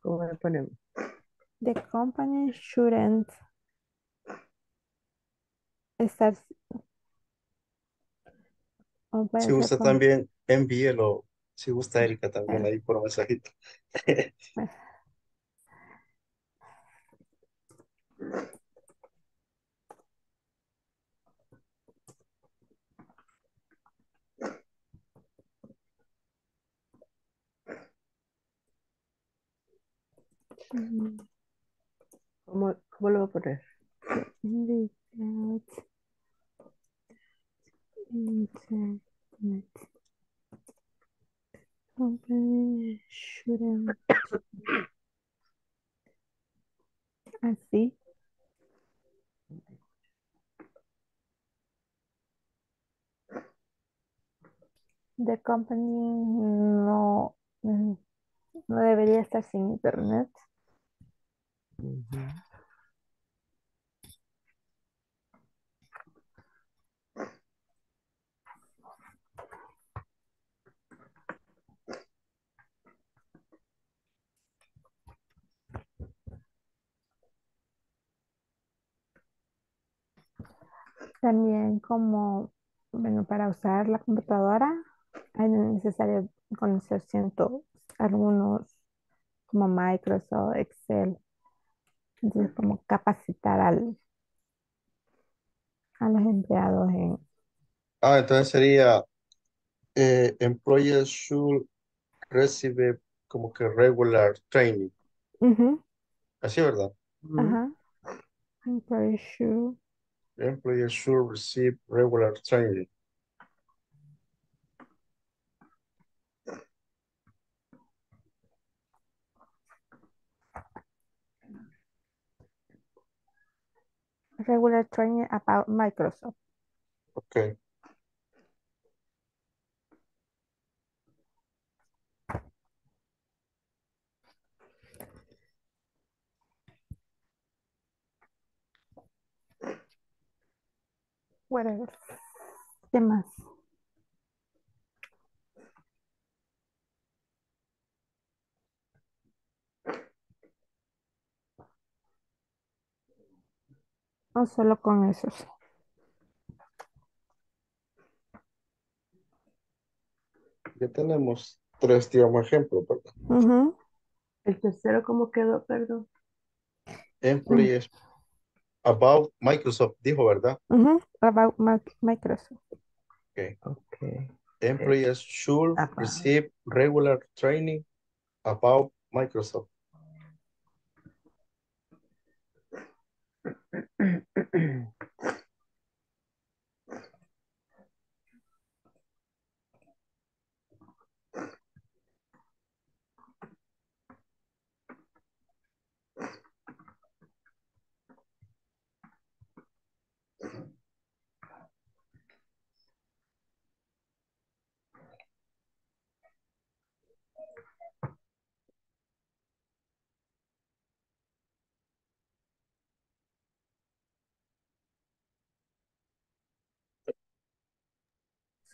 ¿Cómo le ponemos? The company shouldn't estar. Si gusta con... también envíelo, si gusta Erika también ahí por mensajito. ¿Cómo, cómo lo voy a poner? Internet. Company shouldn't. Así. The company no, no debería estar sin internet. Mm-hmm. También como, bueno, para usar la computadora es necesario conocer cientos, algunos como Microsoft, Excel. Entonces, como capacitar al, a los empleados en... Ah, entonces sería eh, employers should receive como que regular training. Uh-huh. Así, ¿verdad? Ajá. Uh-huh. Employers should... Employers should receive regular training. Regular training about Microsoft. Okay. Whatever. ¿Qué más? O solo con esos. Ya tenemos tres, digamos, ejemplos, ¿verdad? Uh-huh. El tercero, ¿cómo quedó? Perdón. Employees. Uh-huh. About Microsoft, dijo, ¿verdad? Uh-huh. About Microsoft. Okay. Okay. Employees okay. should about. receive regular training about Microsoft.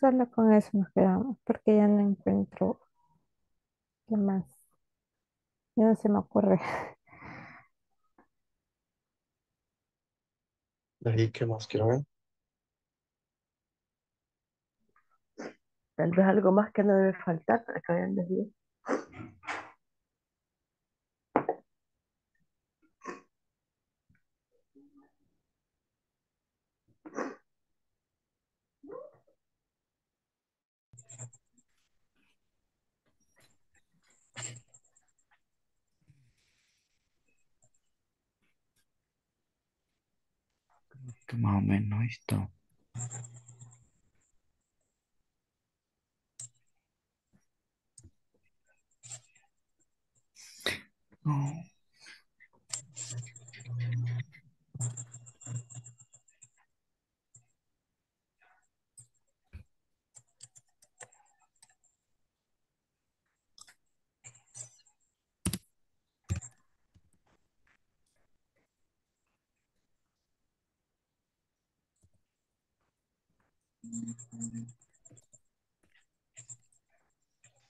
Solo con eso nos quedamos, porque ya no encuentro qué más. Ya no se me ocurre. ¿De ahí qué más quiero ver? Tal vez algo más que no debe faltar para que vayan desde ahí. que más o menos esto. No.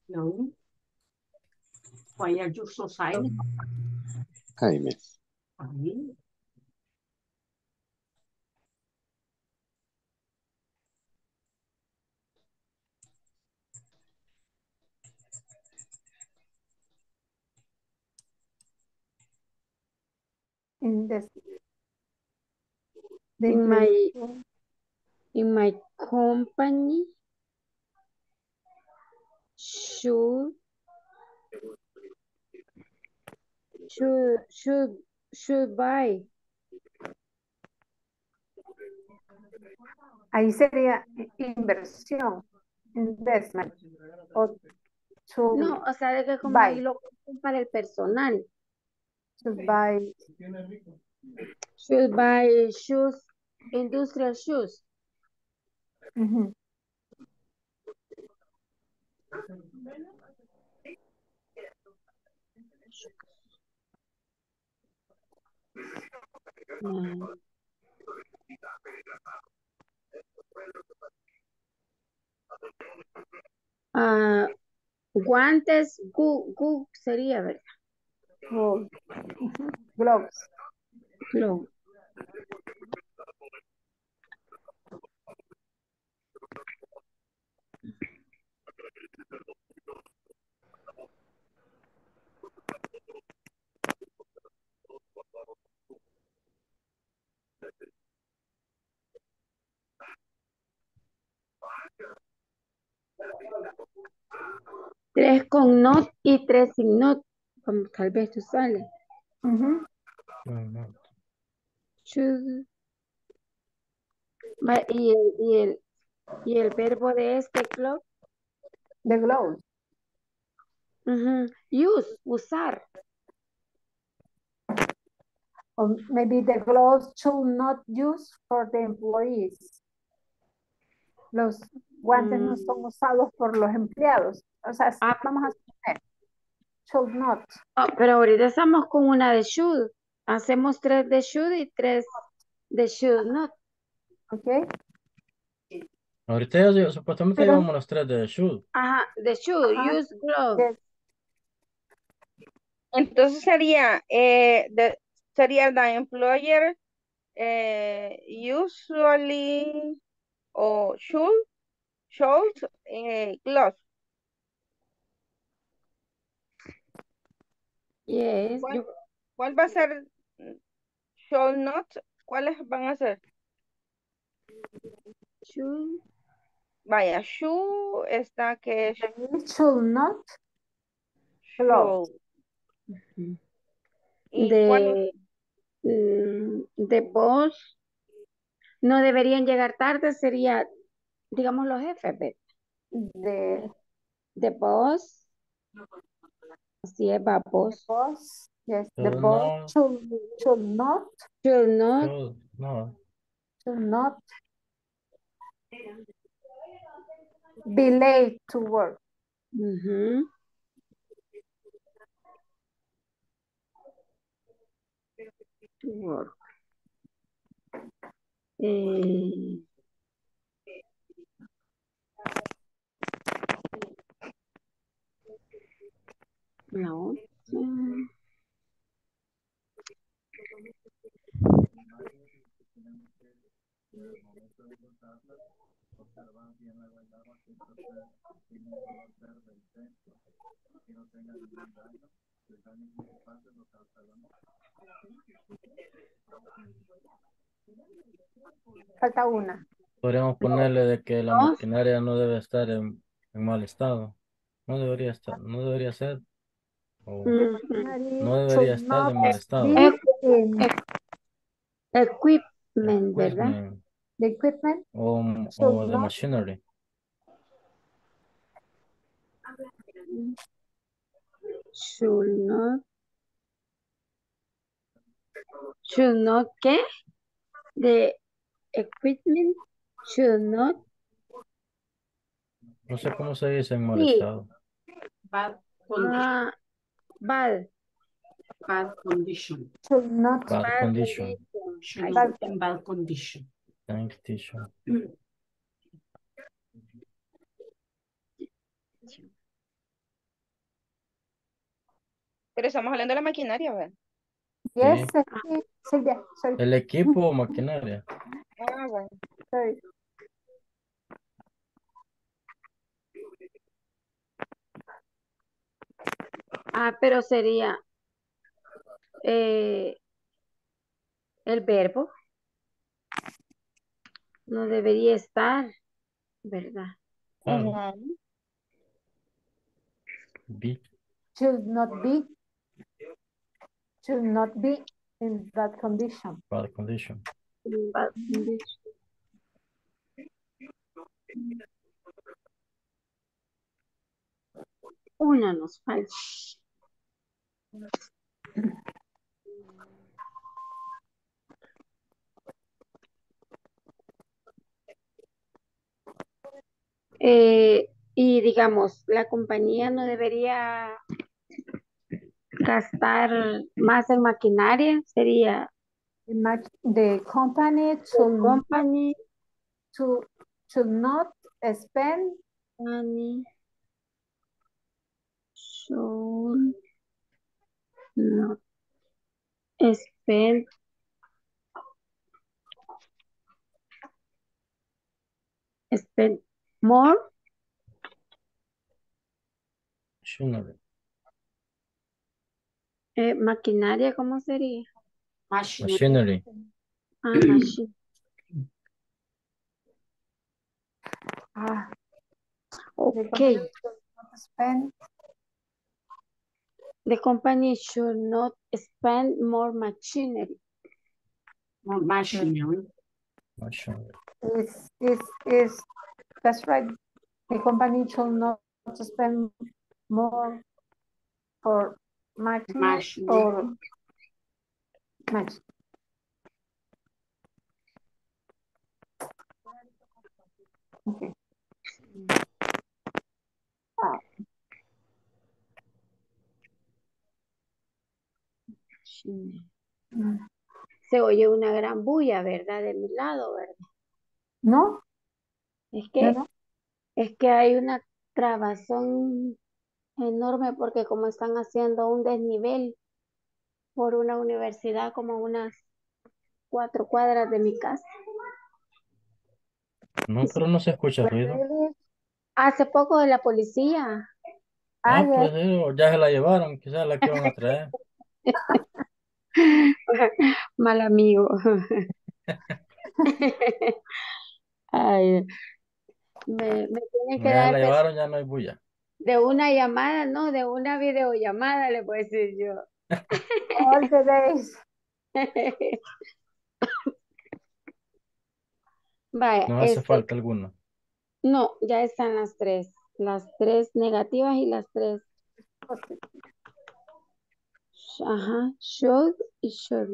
No. Why are you so silent? Hi, miss. Hi. In this, in my, in my company, should. Should, should, should buy. Ahí sería inversión, investment. O to no, o sea, de que como ahí lo para el personal. Should buy. Should buy shoes, industrial shoes. Mm-hmm. Mm. Uh, guantes, gu, gu sería, ¿verdad? Oh. Gloves. Gloves. Tres con not y tres sin not, como tal vez tú sales. Uh-huh. No, no. Should... ¿Y, el, y, el, y el verbo de este club? The globe. Uh-huh. Use, usar. Or maybe the gloves should not use for the employees. Los guantes mm. no son usados por los empleados. O sea, ah, vamos a poner should not. Oh, pero ahorita estamos con una de should. Hacemos tres de should y tres de should not. Ok. Ahorita yo, supuestamente pero, llevamos los tres de should. Ajá, de should, uh-huh. Use gloves. Yes. Entonces sería, eh, the, sería the employer eh, usually o should, should, eh, gloves. Yes. ¿Cuál, ¿Cuál va a ser should not? ¿Cuáles van a ser? Should. Vaya, should está que... Should not. Should. ¿Y de, cuál? De boss. No deberían llegar tarde, sería, digamos, los jefes, ¿verdad? De, de boss. Así es, va, boss. Boss. Yes, the boss should, should not. Should not. Should not. Should not. Be late to work. Mm-hmm. To work. Eh. No. Falta una. Podríamos ponerle de que la ¿No? maquinaria no debe estar en, en mal estado. No debería estar, no debería ser. Oh. No debería estar en mal estado. Equipment. equipment, ¿verdad? The equipment. Um, so or the machinery. Should not. Should not ¿qué? The equipment should not. No sé cómo se dice en mal estado. Bad condition. Uh, bad. Bad condition. Should not bad, bad condition. condition. Should not in bad condition. Thank you, teacher. Pero estamos hablando de la maquinaria, ¿verdad? Yes, sí. Silvia, sorry. El equipo o maquinaria. Ah, bueno. Sorry. Ah, pero sería eh, el verbo. No debería estar, ¿verdad? Ah. Be. Should not be. Should not be in that condition. Bad condition. In bad condition. Una nos falta. Eh, y digamos, la compañía no debería gastar más en maquinaria, sería the company to company to to not spend money. Should not spend spend more machinery. Eh, maquinaria, ¿cómo sería? Machinery. Ah, machinery. Ah, okay. Spend. The company should not spend more machinery. More machinery. Machinery. It's, it's, it's, that's right. The company should not spend more for machinery. Machinery. Or machinery. Okay. Ah. Se oye una gran bulla, ¿verdad? De mi lado, ¿verdad? No. Es que, ¿verdad? Es que hay una trabazón enorme porque como están haciendo un desnivel por una universidad como unas cuatro cuadras de mi casa. No, pero no se escucha ruido. Hace poco de la policía. Ah, pues sí, ya se la llevaron, quizás la que van a traer. Mal amigo. Ay, me, me tiene que dar. La llevaron, ya no hay bulla. De una llamada, no, de una videollamada le puedo decir yo. All the days. Vaya, no hace este, falta alguno. No, ya están las tres, las tres negativas y las tres. Ajá, should y should.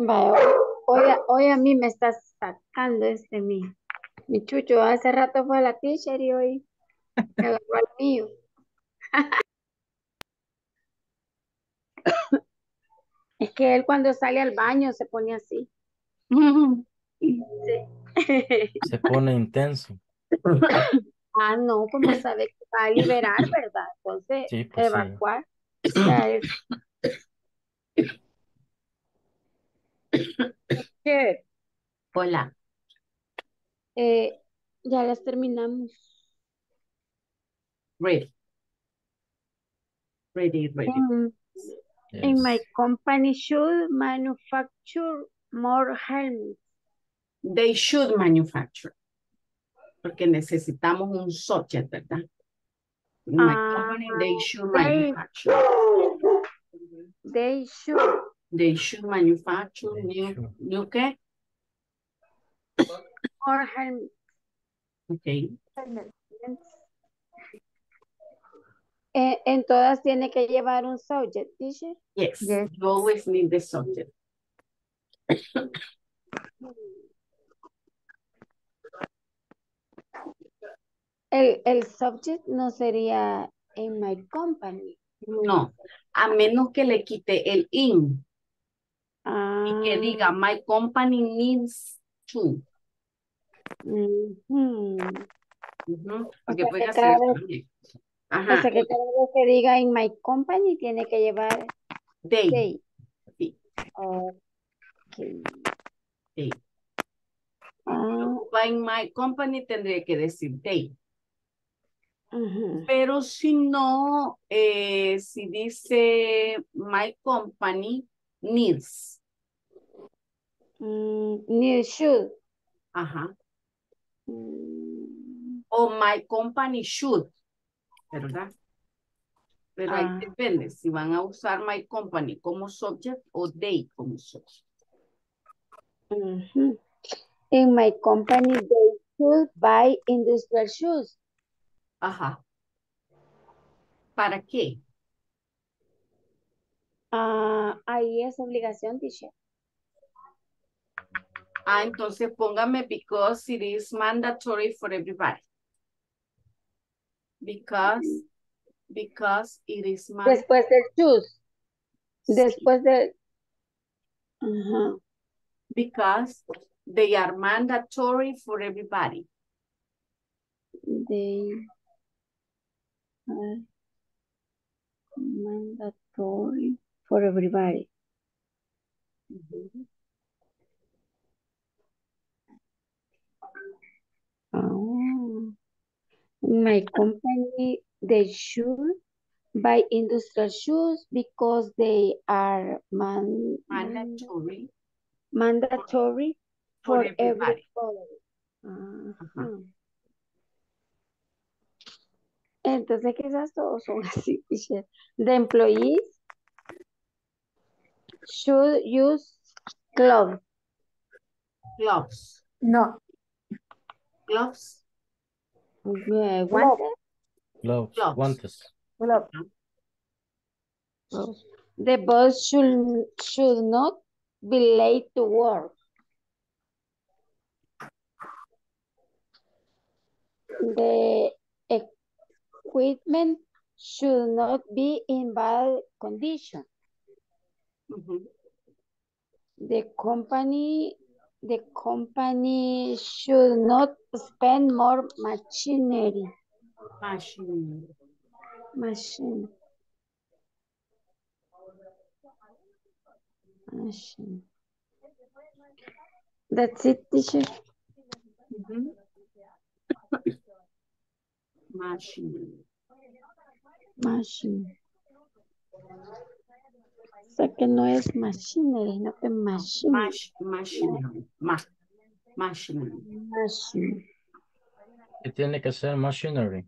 Vale, hoy, hoy a mí me está sacando este mi, mi chucho. Hace rato fue a la teacher y hoy me agarró al mío. Es que él cuando sale al baño se pone así. Sí. Se pone intenso. Ah, no, como sabe que va a liberar, ¿verdad? Entonces, sí, pues evacuar. Sí. O sea, es... ¿Qué? Hola. Eh, ya las terminamos. Ready. Ready, ready. Um, Yes. In my company should manufacture more helmets. They should manufacture. Porque necesitamos un subject, ¿verdad? In my uh, company, they should they, manufacture. They should. They should manufacture they new, should. new qué? Or helmet. Okay. En, en todas tiene que llevar un subject, teacher? Yes, yes. You always need the subject. El, el subject no sería in my company. No, a menos que le quite el in. Ah. Y que diga, my company needs to. Mm-hmm. Uh-huh. Porque puede hacer cada eso vez, también. Ajá. O sea que cada vez que diga in my company tiene que llevar they. They. Sí. Okay. They. Ah. In my company tendría que decir they. Uh-huh. Pero si no, eh, si dice my company needs. Mm, needs should. Ajá. Mm. O my company should, ¿verdad? Pero ah. ahí depende si van a usar my company como subject o they como subject. Uh-huh. In my company, they should buy industrial shoes. Ajá. ¿Para qué? Uh, ahí es obligación, teacher. Ah, entonces póngame because it is mandatory for everybody. Because, because it is mandatory. Después del choose. Después sí. del... Uh-huh. Because they are mandatory for everybody. They... Uh, mandatory for everybody. Mm-hmm. Oh. My company, they should buy industrial shoes because they are man mandatory mandatory for, for everybody. everybody. Uh-huh. Entonces quizás todos son así. The employees should use gloves. Gloves. No. Gloves. Yeah, guantes. Gloves. Gloves. Guantes. Gloves. Gloves. The boss should should not be late to work. The equipment should not be in bad condition. Mm-hmm. The company The company should not spend more machinery. Machinery. Machine. Machine. That's it, teacher. Mm-hmm. Machine. Machine. O sea que no es machinery, no que machinery. Machinery. Machinery. Machinery. Que tiene que ser machinery.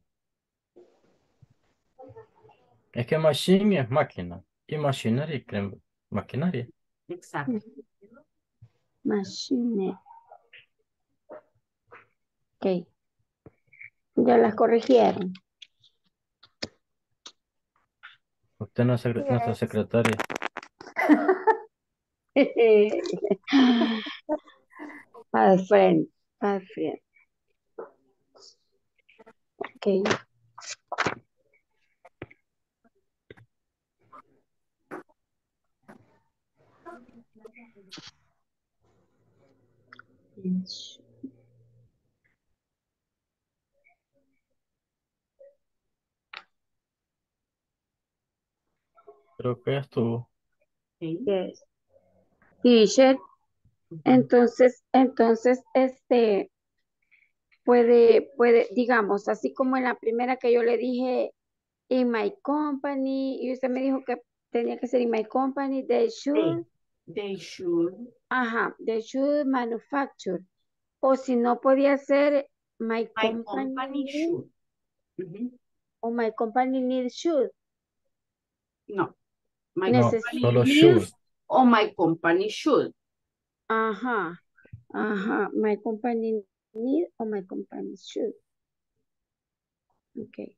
Es que machine es máquina. Y machinery es maquinaria. Exacto. Machine. Ok. Ya las corrigieron. Usted no es secre yes. nuestra secretaria. Bad friend, bad friend. Okay. Yes. Creo que estuvo. Yes. Teacher, entonces, entonces, este, puede, puede, digamos, así como en la primera que yo le dije, in my company, y usted me dijo que tenía que ser in my company, they should. They, they should. Ajá, they should manufacture. O si no, podía ser my, my company, company should. Uh-huh. O my company needs should. No. My no, company solo should. O my company should. Ajá. Ajá. My company need or my company should. Okay.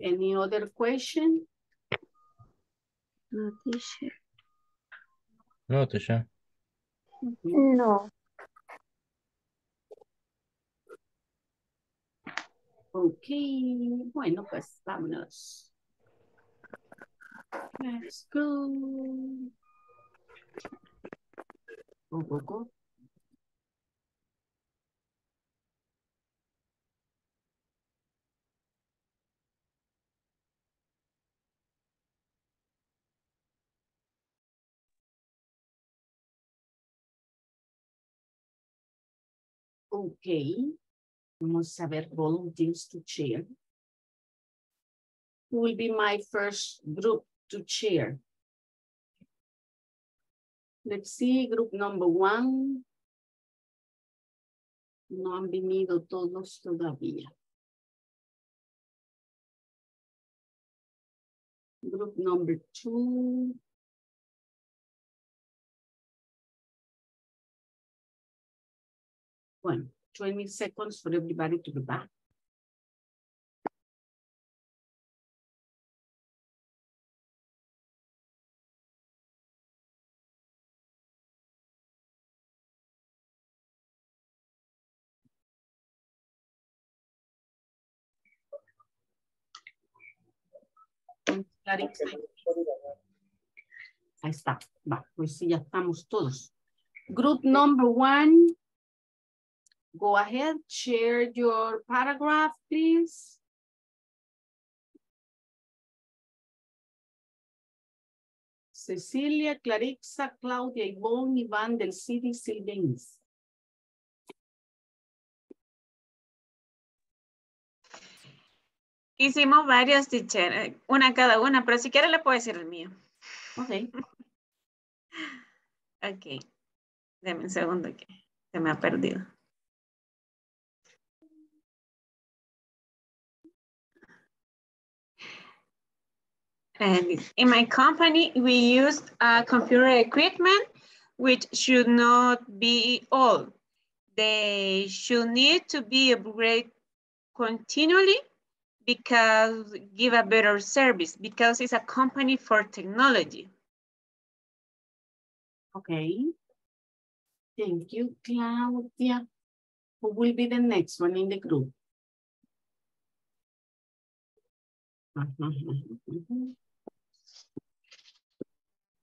Any other question? No, teacher. No, teacher. No. Ok, bueno, pues vámonos. Let's go. Un poco. Okay, vamos a ver volunteers to chair. Who will be my first group to chair? Let's see, group number one. No han venido todos todavía. Group number two. One, twenty seconds for everybody to be back. Ahí está, va, pues sí, ya estamos todos. Group number one. Go ahead, share your paragraph, please. Cecilia, Clarissa, Claudia, Ivón, Iván, Del Cid, Silvia Inés. Hicimos varios, teacher, una cada una, pero si quiere le puedo decir el mío. Ok. Ok. Deme un segundo que se me ha perdido. And in my company, we used uh, computer equipment, which should not be old. They should need to be upgraded continually because give a better service, because it's a company for technology. Okay. Thank you, Claudia. Who will be the next one in the group?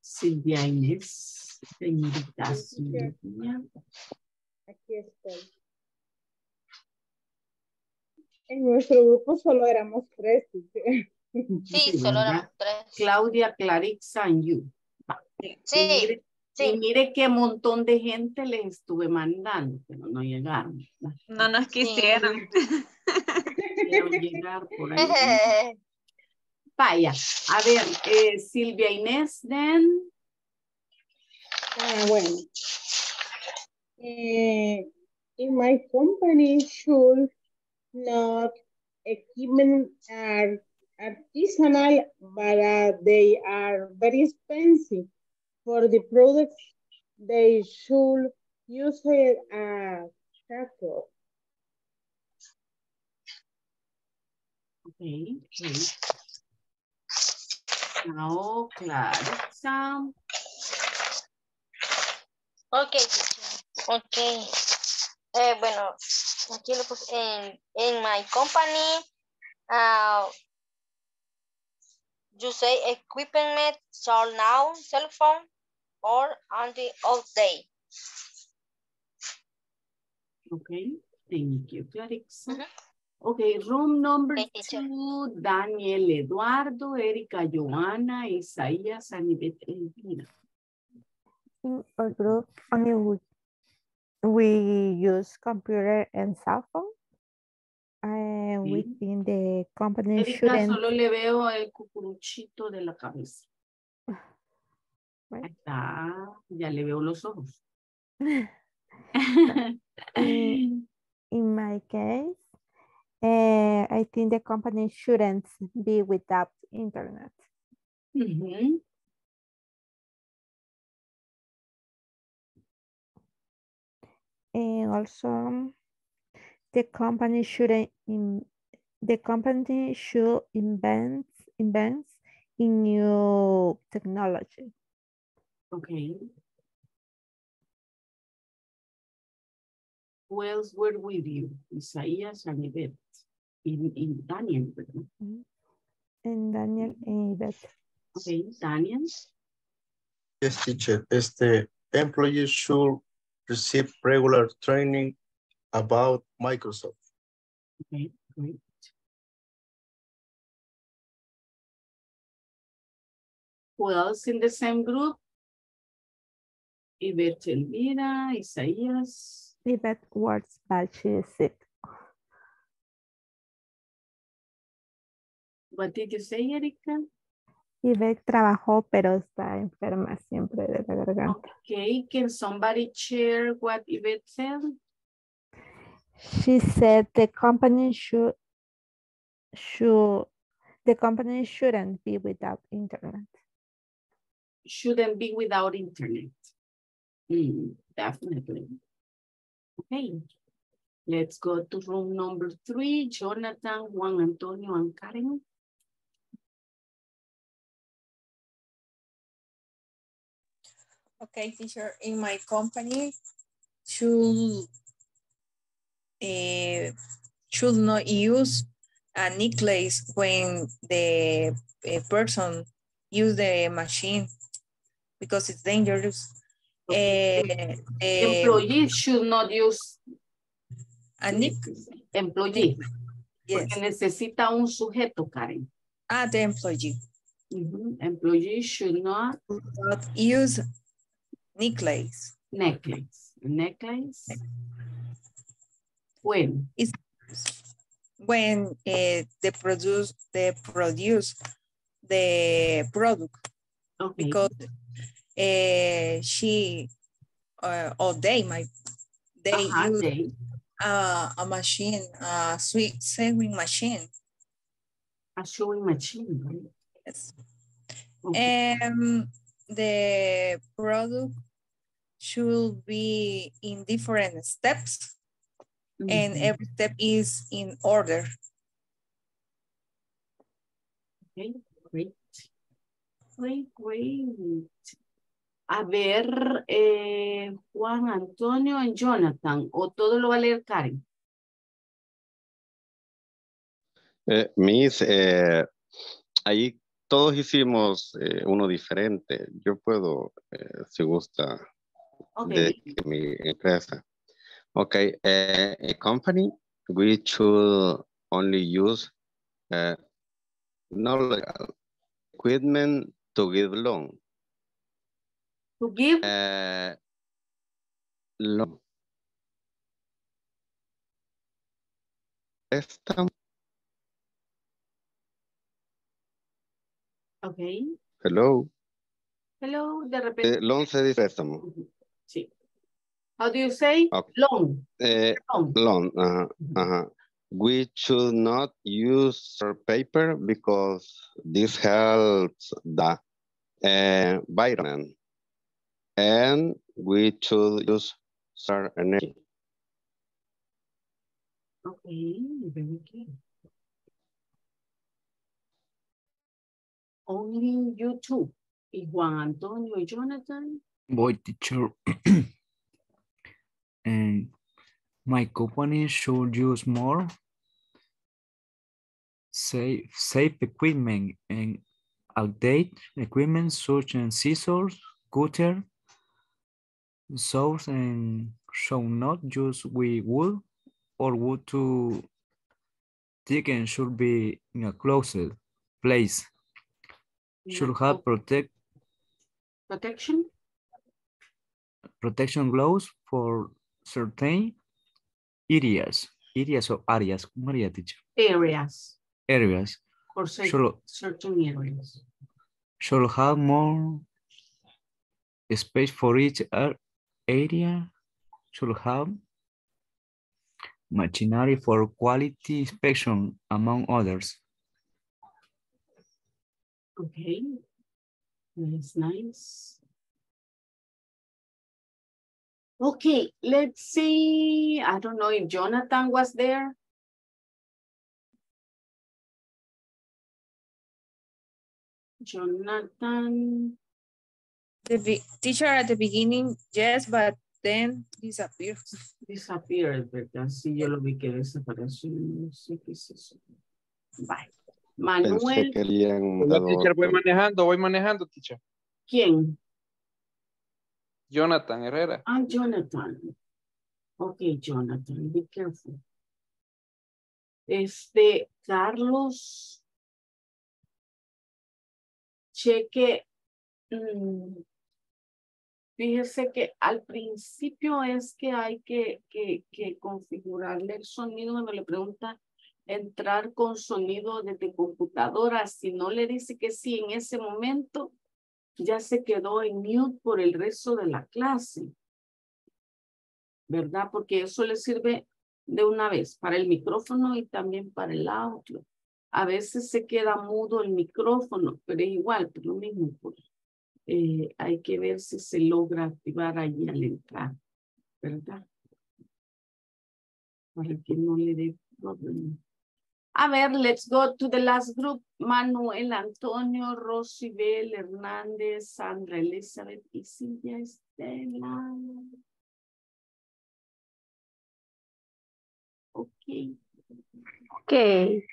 Silvia Inés, señorita Silvia. Aquí estoy. En nuestro grupo solo éramos tres. Sí, solo éramos tres. Claudia, Clarissa and you. Sí, y mire, sí. Y mire qué montón de gente les estuve mandando, pero no llegaron. No nos quisieron. Sí. Quisieron llegar por ahí. Vaya, a ver, eh, Silvia Inés, then. Ah, bueno. Eh, in my company should not equipment are artisanal, but uh, they are very expensive for the products. They should use it as taco. Okay, okay. No, Clarissa. Ok, ok. Eh, bueno, aquí lo puse en, en my company. Uh, you say equipment, so now, cell phone, or on the old day. Ok, thank you, Clarissa. Uh-huh. Okay, room number two, Daniel Eduardo, Erika Joanna, Isaías, and Ivette Elvira. In our group, only we, we use computer and cell phone. eh, sí. within the company. Erika, solo le veo el cucuruchito de la cabeza. Right. Ahí está, ya le veo los ojos. in, in my case, uh, I think the company shouldn't be without internet. Mm-hmm. And also, the company should in, the company should invent invent in new technology. Okay. Who else were with you? Isaías and Ivette. In, in Daniel. And Daniel and Ivette. Okay, Daniel. Yes, teacher. Este employees should receive regular training about Microsoft. Okay, great. Who else in the same group? Ivette Elvira, Isaías. Ivette works but she is sick. What did you say, Erika? Ivette trabajó, pero está enferma siempre de la garganta. Okay, can somebody share what Ivette said? She said the company should, should, the company shouldn't be without internet. Shouldn't be without internet. Mm, definitely. Okay, let's go to room number three. Jonathan, Juan Antonio, and Karen. Okay, teacher, in my company, should, uh, should not use a necklace when the uh, person uses the machine because it's dangerous. Uh, employees uh, should not use a necklace. Employee. Yes. Porque necesita un sujeto, Karen. Ah, the employee. Mm-hmm. Employees should not, not use necklace. Necklace. Necklace. When? It's when uh, they produce they produce the product. Okay. Because Uh, she uh, or they my they uh-huh, use they. Uh, a machine, a sweet sewing machine, a sewing machine, right? Yes. Okay. Um, the product should be in different steps, mm-hmm. and every step is in order. Okay, great, great, great. A ver, eh, Juan Antonio and Jonathan, o todo lo va a leer Karen. Eh, Miss, eh, ahí todos hicimos eh, uno diferente. Yo puedo, eh, si gusta, okay. De mi empresa. Ok, eh, a company, we should only use uh, knowledge equipment to give loan. To give uh, loan. Okay. Hello. Hello. De repente. Uh, loan se dice préstamo. Sí. How do you say? Okay. Loan. Uh, loan. Loan. Uh-huh. Uh-huh. We should not use paper because this helps the environment. And we should use solar energy. Okay, very good. Only you two, Juan Antonio and Jonathan. Boy, teacher. And my company should use more safe, safe equipment and outdated equipment such as scissors, cutter, Source and should not use with wood or wood to thick and should be in a closed place. Should have protect protection protection gloves for certain areas. Areas or areas? What is it? Areas. Areas. Or certain, certain areas. Shall have more space for each area. Shall have machinery for quality inspection, among others. Okay, that's nice. Okay, let's see. I don't know if Jonathan was there. Jonathan. The teacher at the beginning, yes, but then disappeared. Disappeared, ¿verdad? Sí, yo lo vi que desapareció. No sé qué es eso. Bye. Manuel. No, teacher, voy manejando, voy manejando, teacher. ¿Quién? Jonathan Herrera. Ah, Jonathan. Okay, Jonathan, be careful. Este, Carlos. Cheque. Mm. Fíjese que al principio es que hay que, que, que configurarle el sonido. Cuando le pregunta entrar con sonido desde computadora, si no le dice que sí en ese momento, ya se quedó en mute por el resto de la clase, ¿verdad? Porque eso le sirve de una vez para el micrófono y también para el audio. A veces se queda mudo el micrófono, pero es igual, pero lo mismo. Pues, eh, hay que ver si se logra activar ahí al entrar, ¿verdad? Para que no le dé problema. A ver, let's go to the last group. Manuel Antonio, Rosy, Bel, Hernández, Sandra Elizabeth y Silvia Estela. Okay. Okay.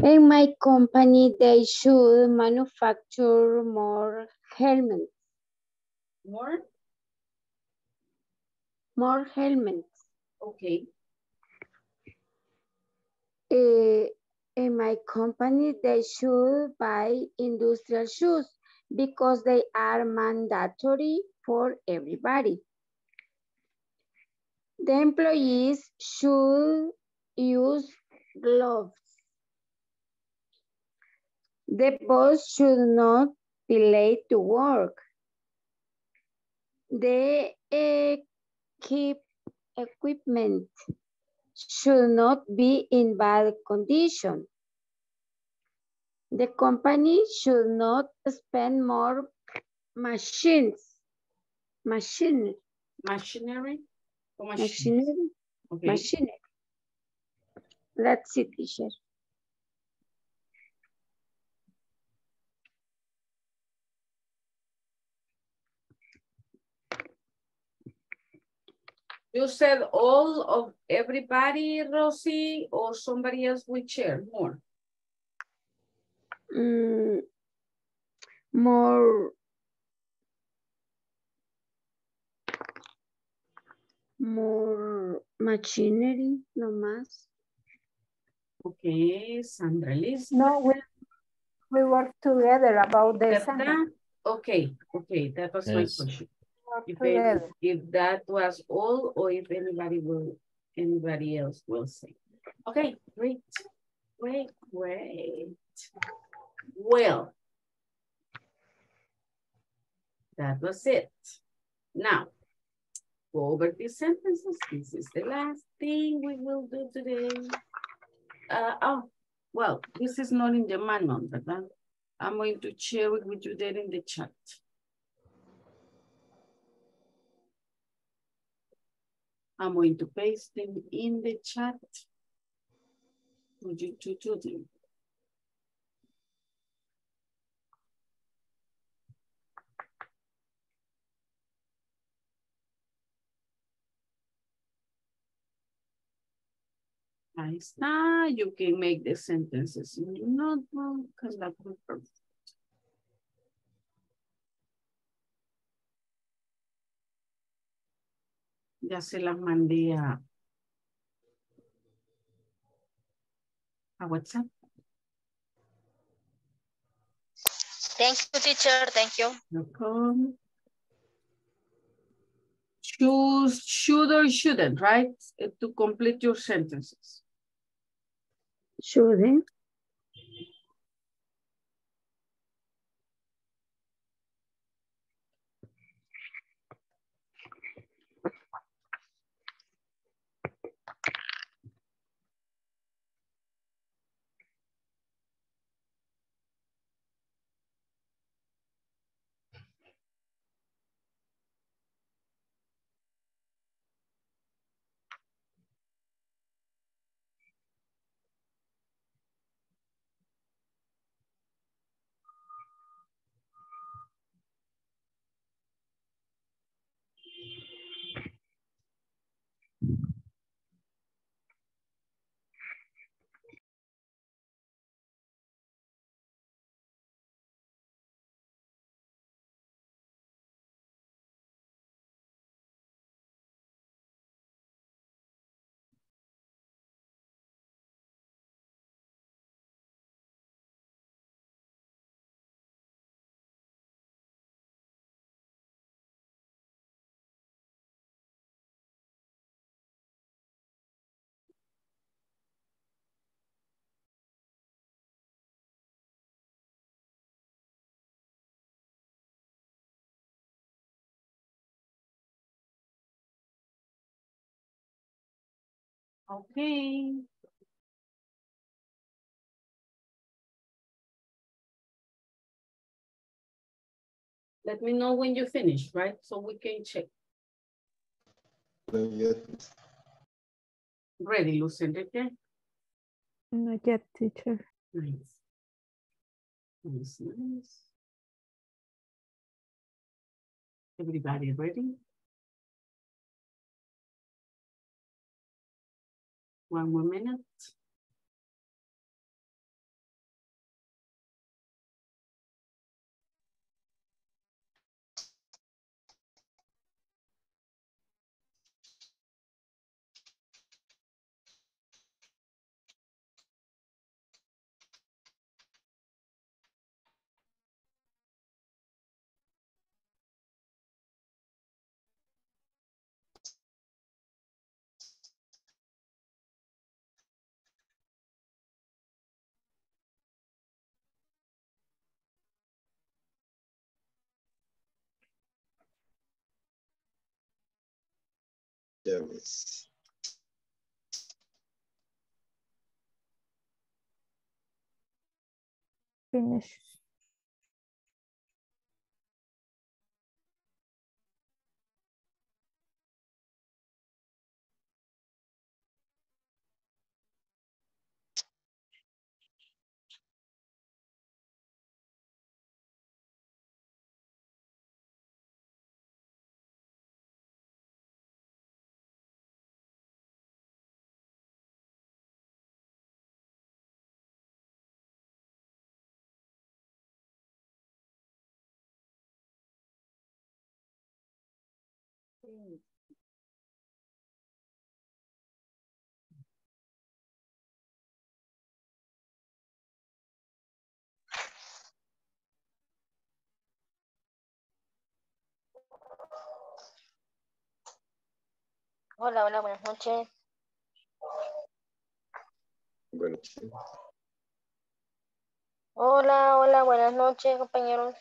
In my company, they should manufacture more helmets. More? More helmets. Okay. Uh, in my company, they should buy industrial shoes because they are mandatory for everybody. The employees should use gloves. The boss should not be late to work. The uh, Keep equipment should not be in bad condition. The company should not spend more machines. Machine. Machinery? Or machine? Machinery. Okay. Machinery. That's it, teacher. You said all of everybody, Rosy, or somebody else will share more? Mm, more. More machinery, no más. Okay, Sandra Liz. No, we, we work together about this. Okay, okay, that was yes. My question. If, it, if that was all, or if anybody will, anybody else will say. Okay, great, great, great. Well, that was it. Now, go over these sentences. This is the last thing we will do today. Uh, oh, well, this is not in the manual, but I'm going to share it with you there in the chat. I'm going to paste them in the chat for you to do them. Ahí está. You can make the sentences in your notebook because that will be perfect. Ya se las mandé a, a WhatsApp. Thank you, teacher. Thank you. Welcome. choose should or shouldn't, right? To complete your sentences. Shouldn't. Okay. Let me know when you finish, right? So we can check. Not yet. Ready, Luis Enrique? Not yet, teacher. Nice. Nice, nice. Everybody ready? One more minute. Service. Finish. Hola, hola, buenas noches. Buenas noches. Hola, hola, buenas noches, compañeros.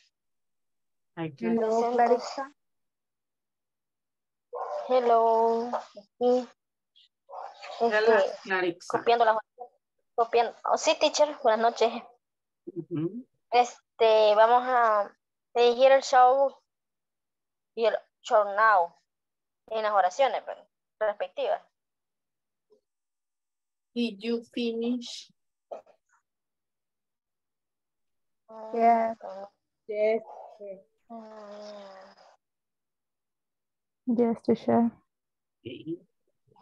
Hello, Clarissa. Hello. Este, Hello, copiando las copiando. Oh, sí, teacher, buenas noches. Uh-huh. Este, vamos a dirigir el show y el show now en las oraciones respectivas. Did you finish? Yes. Yes. Mm. Yes, to share. Okay.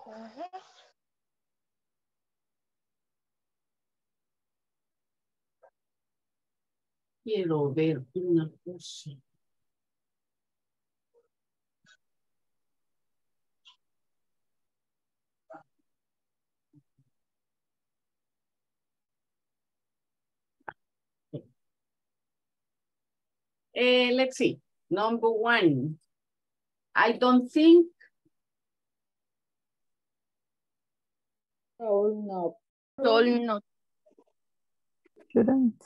Uh-huh. Quiero ver una cosa. Okay. Uh, let's see. Number one. I don't think Told no. Told no. Shouldn't.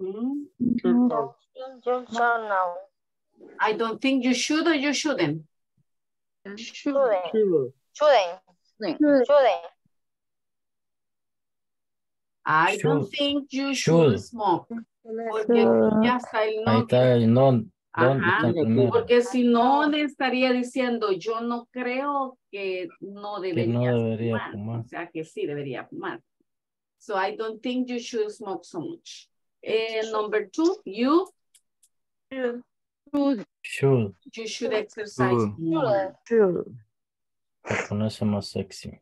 Mm-hmm. No. No, no. I don't think you should or you shouldn't. Shouldn't. Shouldn't. Shouldn't. Shouldn't. I should. Don't think you should, should. Smoke. Porque ya está el no. Ajá, porque si no le estaría diciendo, yo no creo que no debería, que no debería fumar. fumar. O sea, que sí debería fumar. So I don't think you should smoke so much. Uh, number two, you should. Should. You should exercise should. more. Should. That's more sexy.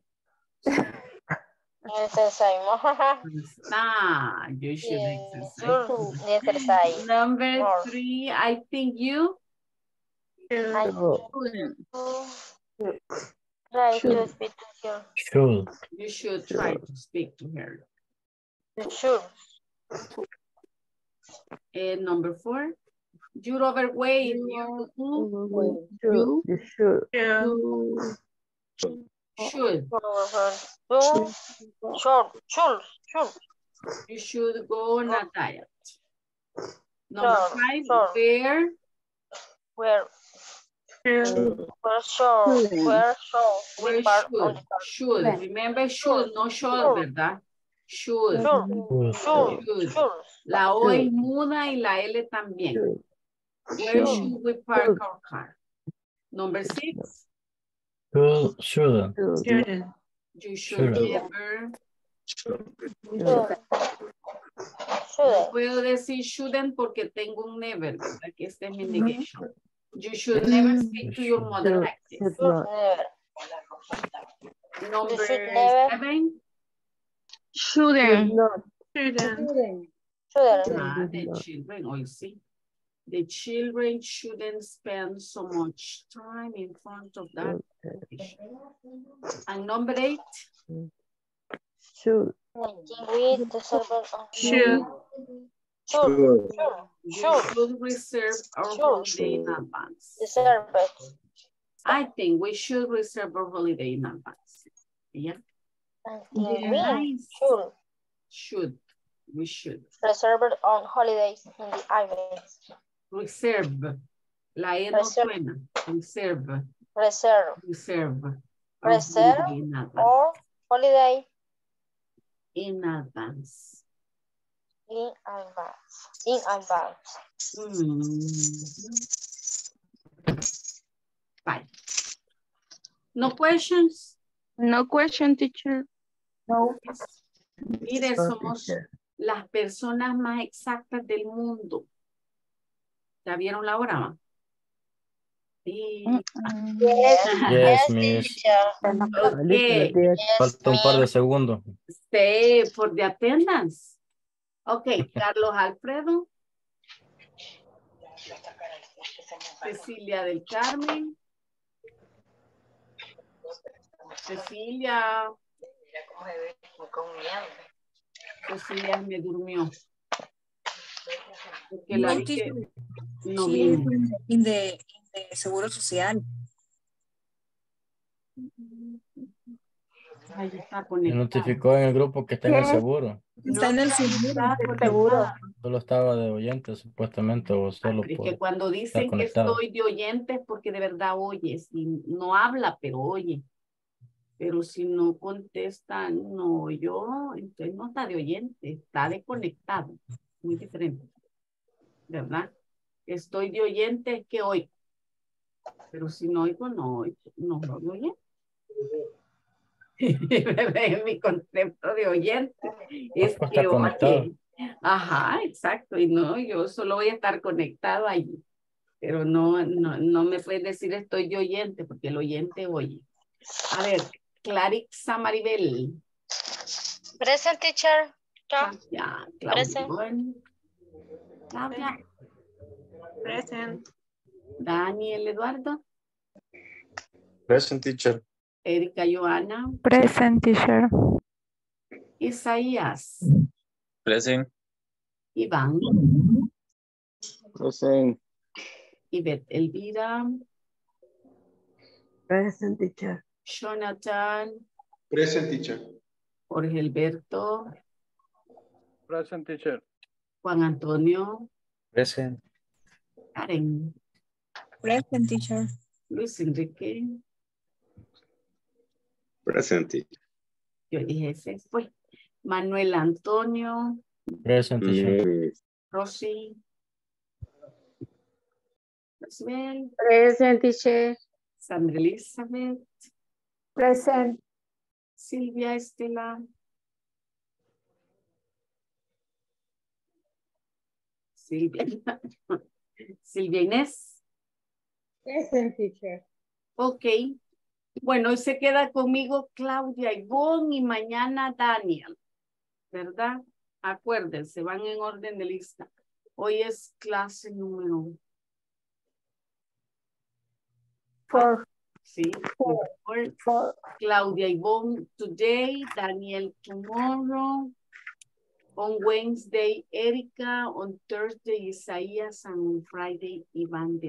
Exercise more. Nah, you should yeah. exercise. exercise. Number more. three, I think you I should. Try should. to speak to her. Should. You should try should. to speak to her. You should. And number four, you're overweight. You, you, you, you should. You should. Should. Should. Should. Should. Should. You should go on a diet. Number should. five, where? Where? Where should? Where should? Where should? Remember, should, no should, ¿verdad? Should. Should. Should. Should. La O es muda y la L también. Should. Where should we park our car? Number six. Should, should. Should. You should never. Should. Should. No puedo decir shouldn't porque tengo un never, ¿verdad? Que este es mi negation. You should never speak to your mother like this. Should never. Number seven. Shouldn't. Shouldn't. Ah, the children, oh, you see. The children shouldn't spend so much time in front of that. And number eight? Should. Should. Should. Should reserve our holiday in advance. Reserve it. I think we should reserve our holiday in advance. Yeah. Nice. Should. Should. We should. Reserve on holidays in the islands. Reserve. La E no suena. Reserve. Reserve. Reserve. Reserve or holiday. In advance. In advance. In advance. Mm-hmm. Bye. No questions? No question, teacher. No. Mire, somos las personas más exactas del mundo. ¿Ya vieron la hora, ma? Sí. Yes, yes, miss. Okay. Yes, falta un par de segundos. Sí, por the attendance. Ok, Carlos Alfredo. Cecilia del Carmen. Cecilia. Mira cómo se ve con miedo. Cecilia me durmió. Porque la vi que no viene. In the, in the Seguro Social. Ahí está conectada. Me notificó en el grupo que está en el seguro. Está en el seguro. Solo estaba de oyente, supuestamente. O solo ah, es que cuando dicen que estoy de oyente es porque de verdad oyes. Y no habla, pero oye. Pero si no contesta, no yo, entonces no está de oyente, está desconectado. Muy diferente, ¿verdad? Estoy de oyente es que oigo. Pero si no oigo, no oigo, no soy oyente. Es mi concepto de oyente. Es que está conectado. Ajá, exacto. Y no, yo solo voy a estar conectado allí. Pero no, no, no me puedes decir estoy de oyente, porque el oyente oye. A ver, Clarissa Maribel. Present, teacher. Claudia. Present. Claudia. Present. Daniel Eduardo. Present, teacher. Erika Joanna. Present, teacher. Isaías. Present. Iván. Present. Ivette Elvira. Present, teacher. Jonathan Present, teacher. Jorge Alberto. Present, teacher. Juan Antonio. Present. Karen. Present, teacher. Luis Enrique. Present, teacher. Yo dije ese fue. Manuel Antonio. Present, teacher. Rosy. Rosy. Present, teacher. Sandra Elizabeth. Present. Silvia Estela. Silvia. Silvia Inés. Present, teacher. Ok. Bueno, hoy se queda conmigo Claudia Ivón y mañana Daniel, ¿verdad? Acuérdense, van en orden de lista. Hoy es clase número four. Sí, four. Four. Four. Claudia Ivón today, Daniel tomorrow, on Wednesday Erika, on Thursday Isaías, and on Friday Iván.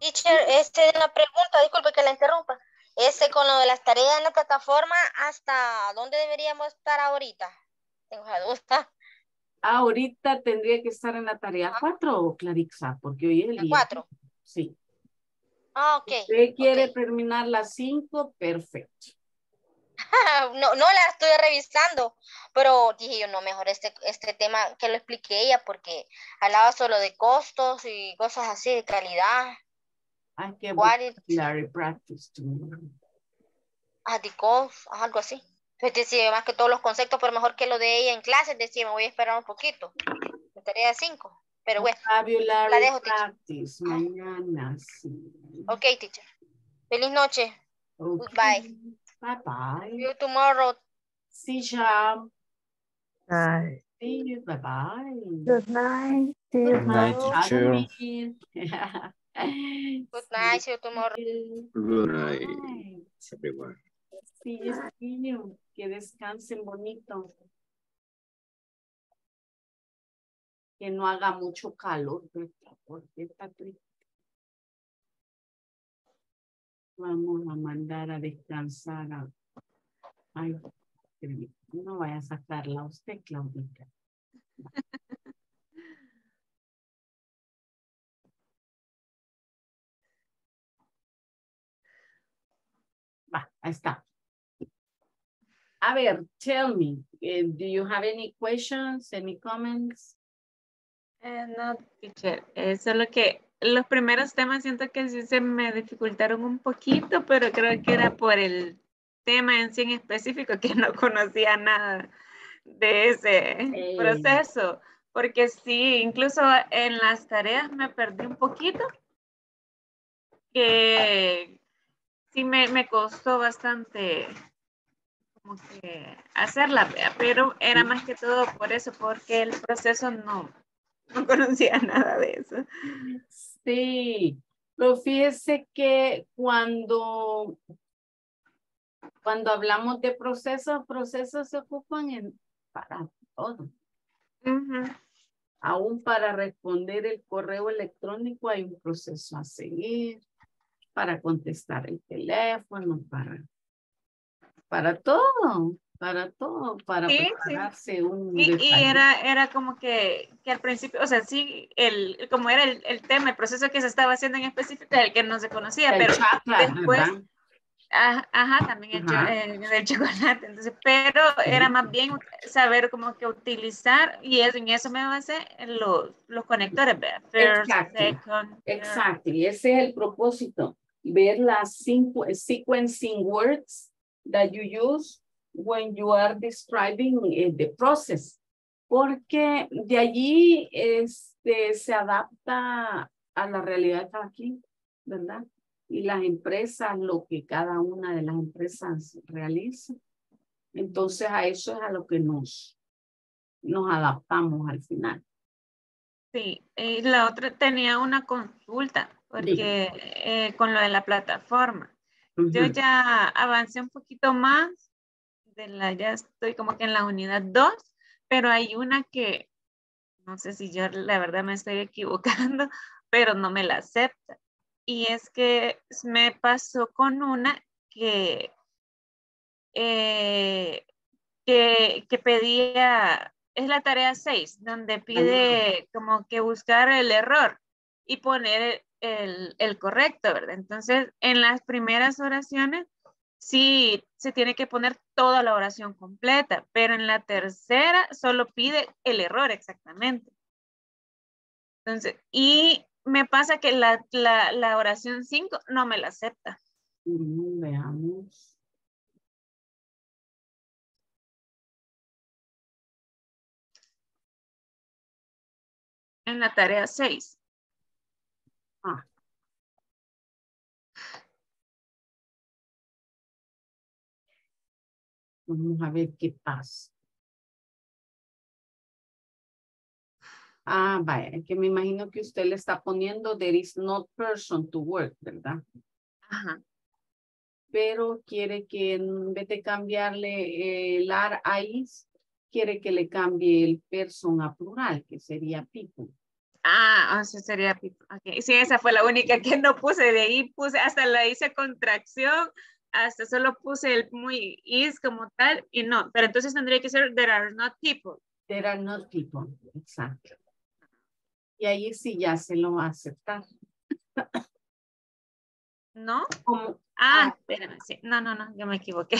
Teacher, este es una pregunta, disculpe que la interrumpa. Ese con lo de las tareas en la plataforma, ¿hasta dónde deberíamos estar ahorita? Tengo la duda. Ahorita tendría que estar en la tarea cuatro, ah. Clarissa, porque hoy es el cuatro. Sí. Ah, ok. ¿Usted quiere okay. terminar las cinco? Perfecto. no, no la estoy revisando, pero dije yo, no, mejor este, este tema que lo explique ella, porque hablaba solo de costos y cosas así, de calidad. I can vocabulary practice tomorrow. Ah, de course, algo así. Pues decía más que todos los conceptos, pero mejor que lo de ella en clases. Decía, me voy a esperar un poquito. Me tarea cinco. Pero bueno, la dejo, practice teacher. Mañana, sí. Ok, teacher. Feliz noche. Okay. Goodbye. Bye bye. See you tomorrow. See you. Bye. See you. Bye bye. Good night. See you. Good night, teacher. Good night, see you tomorrow. Good night, everyone. Sí, niño, que descansen bonito. Que no haga mucho calor, porque está triste. Vamos a mandar a descansar a... Ay, no vaya a sacarla usted, Claudita. Ah, ahí está. A ver, tell me, uh, do you have any questions, any comments? Uh, no, teacher, eh, solo que los primeros temas siento que sí se me dificultaron un poquito, pero creo que era por el tema en sí en específico, que no conocía nada de ese hey. proceso, porque sí, incluso en las tareas me perdí un poquito, que... Sí, me, me costó bastante como que hacerla, pero era más que todo por eso, porque el proceso no, no conocía nada de eso. Sí, pero fíjese que cuando, cuando hablamos de procesos, procesos se ocupan en, para todo. Uh-huh. Aún para responder el correo electrónico hay un proceso a seguir. Para contestar el teléfono, para, para todo, para todo, para sí, prepararse sí. un y, y era, era como que, que al principio, o sea, sí, el, como era el, el tema, el proceso que se estaba haciendo en específico, el que no se conocía, el pero chocolate, después, ajá, ajá, también ajá. El, el chocolate, entonces, pero era más bien saber como que utilizar, y eso, en eso me basé los, los conectores, ¿verdad? First, exacto, second, exacto, y ese es el propósito. Ver las cinco, sequencing words that you use when you are describing uh, the process. Porque de allí este, se adapta a la realidad aquí, ¿verdad? Y las empresas, lo que cada una de las empresas realiza. Entonces a eso es a lo que nos, nos adaptamos al final. Sí, y la otra tenía una consulta. Porque eh, con lo de la plataforma, uh-huh. yo ya avancé un poquito más, de la, ya estoy como que en la unidad dos, pero hay una que, no sé si yo la verdad me estoy equivocando, pero no me la acepta. Y es que me pasó con una que eh, que, que pedía, es la tarea seis, donde pide como que buscar el error y poner el, el correcto, ¿verdad? Entonces, en las primeras oraciones, sí, se tiene que poner toda la oración completa, pero en la tercera solo pide el error exactamente. Entonces, y me pasa que la, la, la oración cinco no me la acepta. Veamos. En la tarea seis. Ah. Vamos a ver qué pasa. Ah, vaya, que me imagino que usted le está poniendo there is no person to work, ¿verdad? Ajá. Pero quiere que en vez de cambiarle el are, is, quiere que le cambie el person a plural, que sería people. Ah, o sea, sería people. Okay. Sí, esa fue la única que no puse. De ahí puse, hasta la hice contracción, hasta solo puse el muy is como tal y no. Pero entonces tendría que ser there are not people. There are not people, exacto. Y ahí sí ya se lo va a aceptar. ¿No? ¿Cómo? Ah, ah, espérame, sí. No, no, no, yo me equivoqué.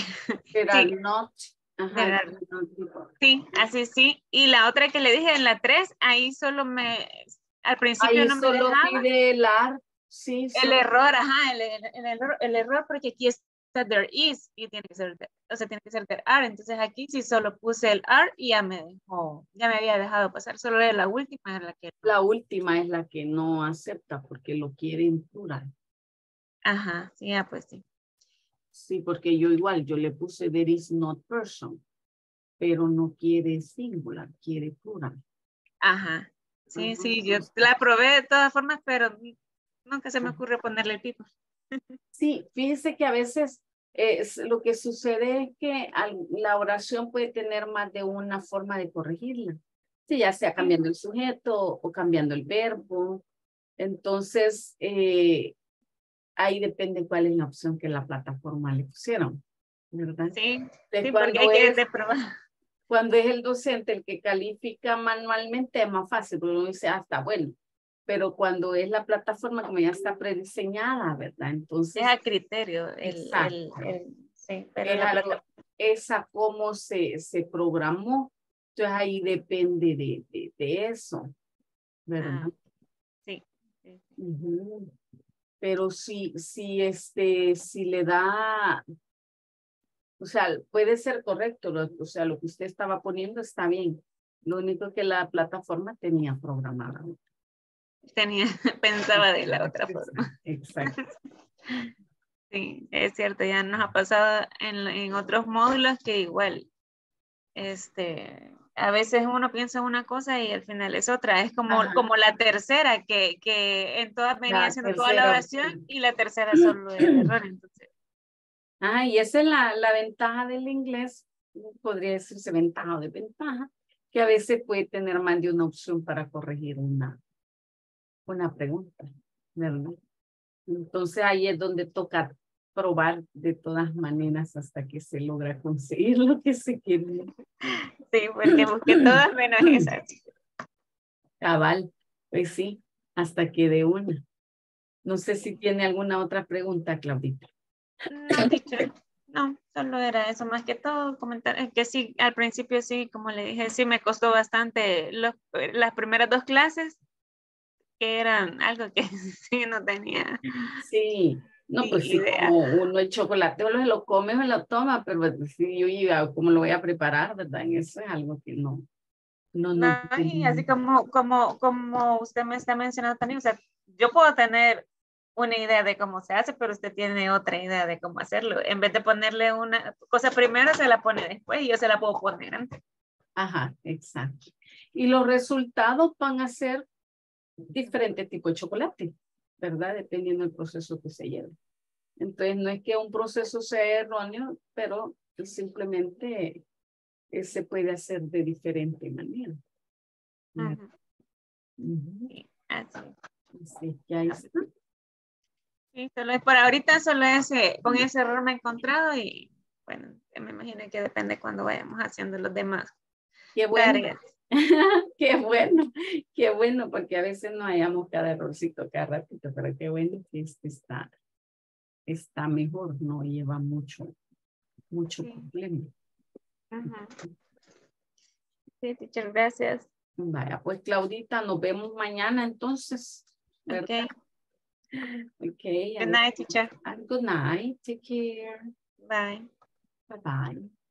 There sí. are not. Ajá, there are not people. Sí, así sí. Y la otra que le dije en la tres, ahí solo me, al principio ahí no me solo dejaba. Pide la, sí, sí. El error, ajá, el, el, el, error, el error, porque aquí está there is, y tiene que ser, o sea, tiene que ser there are, entonces aquí sí solo puse el are y ya me dejó, ya me había dejado pasar, solo era la última es la que no. La última es la que no acepta porque lo quiere en plural. Ajá, sí, ya pues sí. Sí, porque yo igual, yo le puse there is not person, pero no quiere singular, quiere plural. Ajá, sí, ajá, sí, yo la probé de todas formas, pero nunca se me ocurre ponerle el tipo. Sí, fíjese que a veces eh, lo que sucede es que al, la oración puede tener más de una forma de corregirla. Sí, ya sea cambiando el sujeto o cambiando el verbo. Entonces, eh, ahí depende cuál es la opción que la plataforma le pusieron, ¿verdad? Sí, sí, porque hay que desprobar. Cuando es el docente el que califica manualmente es más fácil, porque uno dice, ah, está bueno. Pero cuando es la plataforma como ya está prediseñada, ¿verdad? Entonces es a criterio. El, el, el, sí, pero la algo, esa cómo se, se programó. Entonces ahí depende de, de, de eso, ¿verdad? Ah, sí. sí, sí. Uh-huh. Pero si, si, este, si le da, o sea, puede ser correcto. Lo, o sea, lo que usted estaba poniendo está bien. Lo único que la plataforma tenía programada. Tenía, pensaba de la otra forma. Exacto. Sí, es cierto, ya nos ha pasado en, en otros módulos que igual, este, a veces uno piensa una cosa y al final es otra, es como, como la tercera, que, que en todas venía haciendo tercera, toda la oración sí. y la tercera solo el error, entonces. Ah, y esa es la, la ventaja del inglés, podría decirse ventaja o desventaja, que a veces puede tener más de una opción para corregir una. Una pregunta, ¿verdad? Entonces ahí es donde toca probar de todas maneras hasta que se logra conseguir lo que se quiere. Sí, porque busqué todas menos esas. Cabal, pues sí, hasta que de una. No sé si tiene alguna otra pregunta, Claudita. No, teacher. No, solo era eso, más que todo comentar, es que sí, al principio sí, como le dije, sí me costó bastante los, las primeras dos clases. Que eran algo que sí no tenía. Sí, no, pues sí, como uno el chocolate o lo, lo come o lo toma, pero sí, yo iba, ¿cómo lo voy a preparar, verdad? Y eso es algo que no. No, no. no y así como, como, como usted me está mencionando también, o sea, yo puedo tener una idea de cómo se hace, pero usted tiene otra idea de cómo hacerlo. En vez de ponerle una cosa primero, se la pone después y yo se la puedo poner antes. Ajá, exacto. Y los resultados van a ser diferente tipo de chocolate, ¿verdad? Dependiendo del proceso que se lleve. Entonces, no es que un proceso sea erróneo, pero simplemente eh, se puede hacer de diferente manera. Ajá. Uh-huh. Sí, así. Así que ahí está. Sí, solo es, por ahorita solo ese, con ese error me he encontrado y bueno, me imagino que depende cuando vayamos haciendo los demás. Qué bueno. Qué bueno, qué bueno, porque a veces no hallamos cada errorcito, cada ratito, pero qué bueno que este está, está mejor, no lleva mucho, mucho sí. problema. Ajá. Sí, teacher, gracias. Vaya, pues Claudita, nos vemos mañana entonces. ¿Verdad? Ok. Okay. Good night, teacher. Good night, take care. Bye. Bye-bye.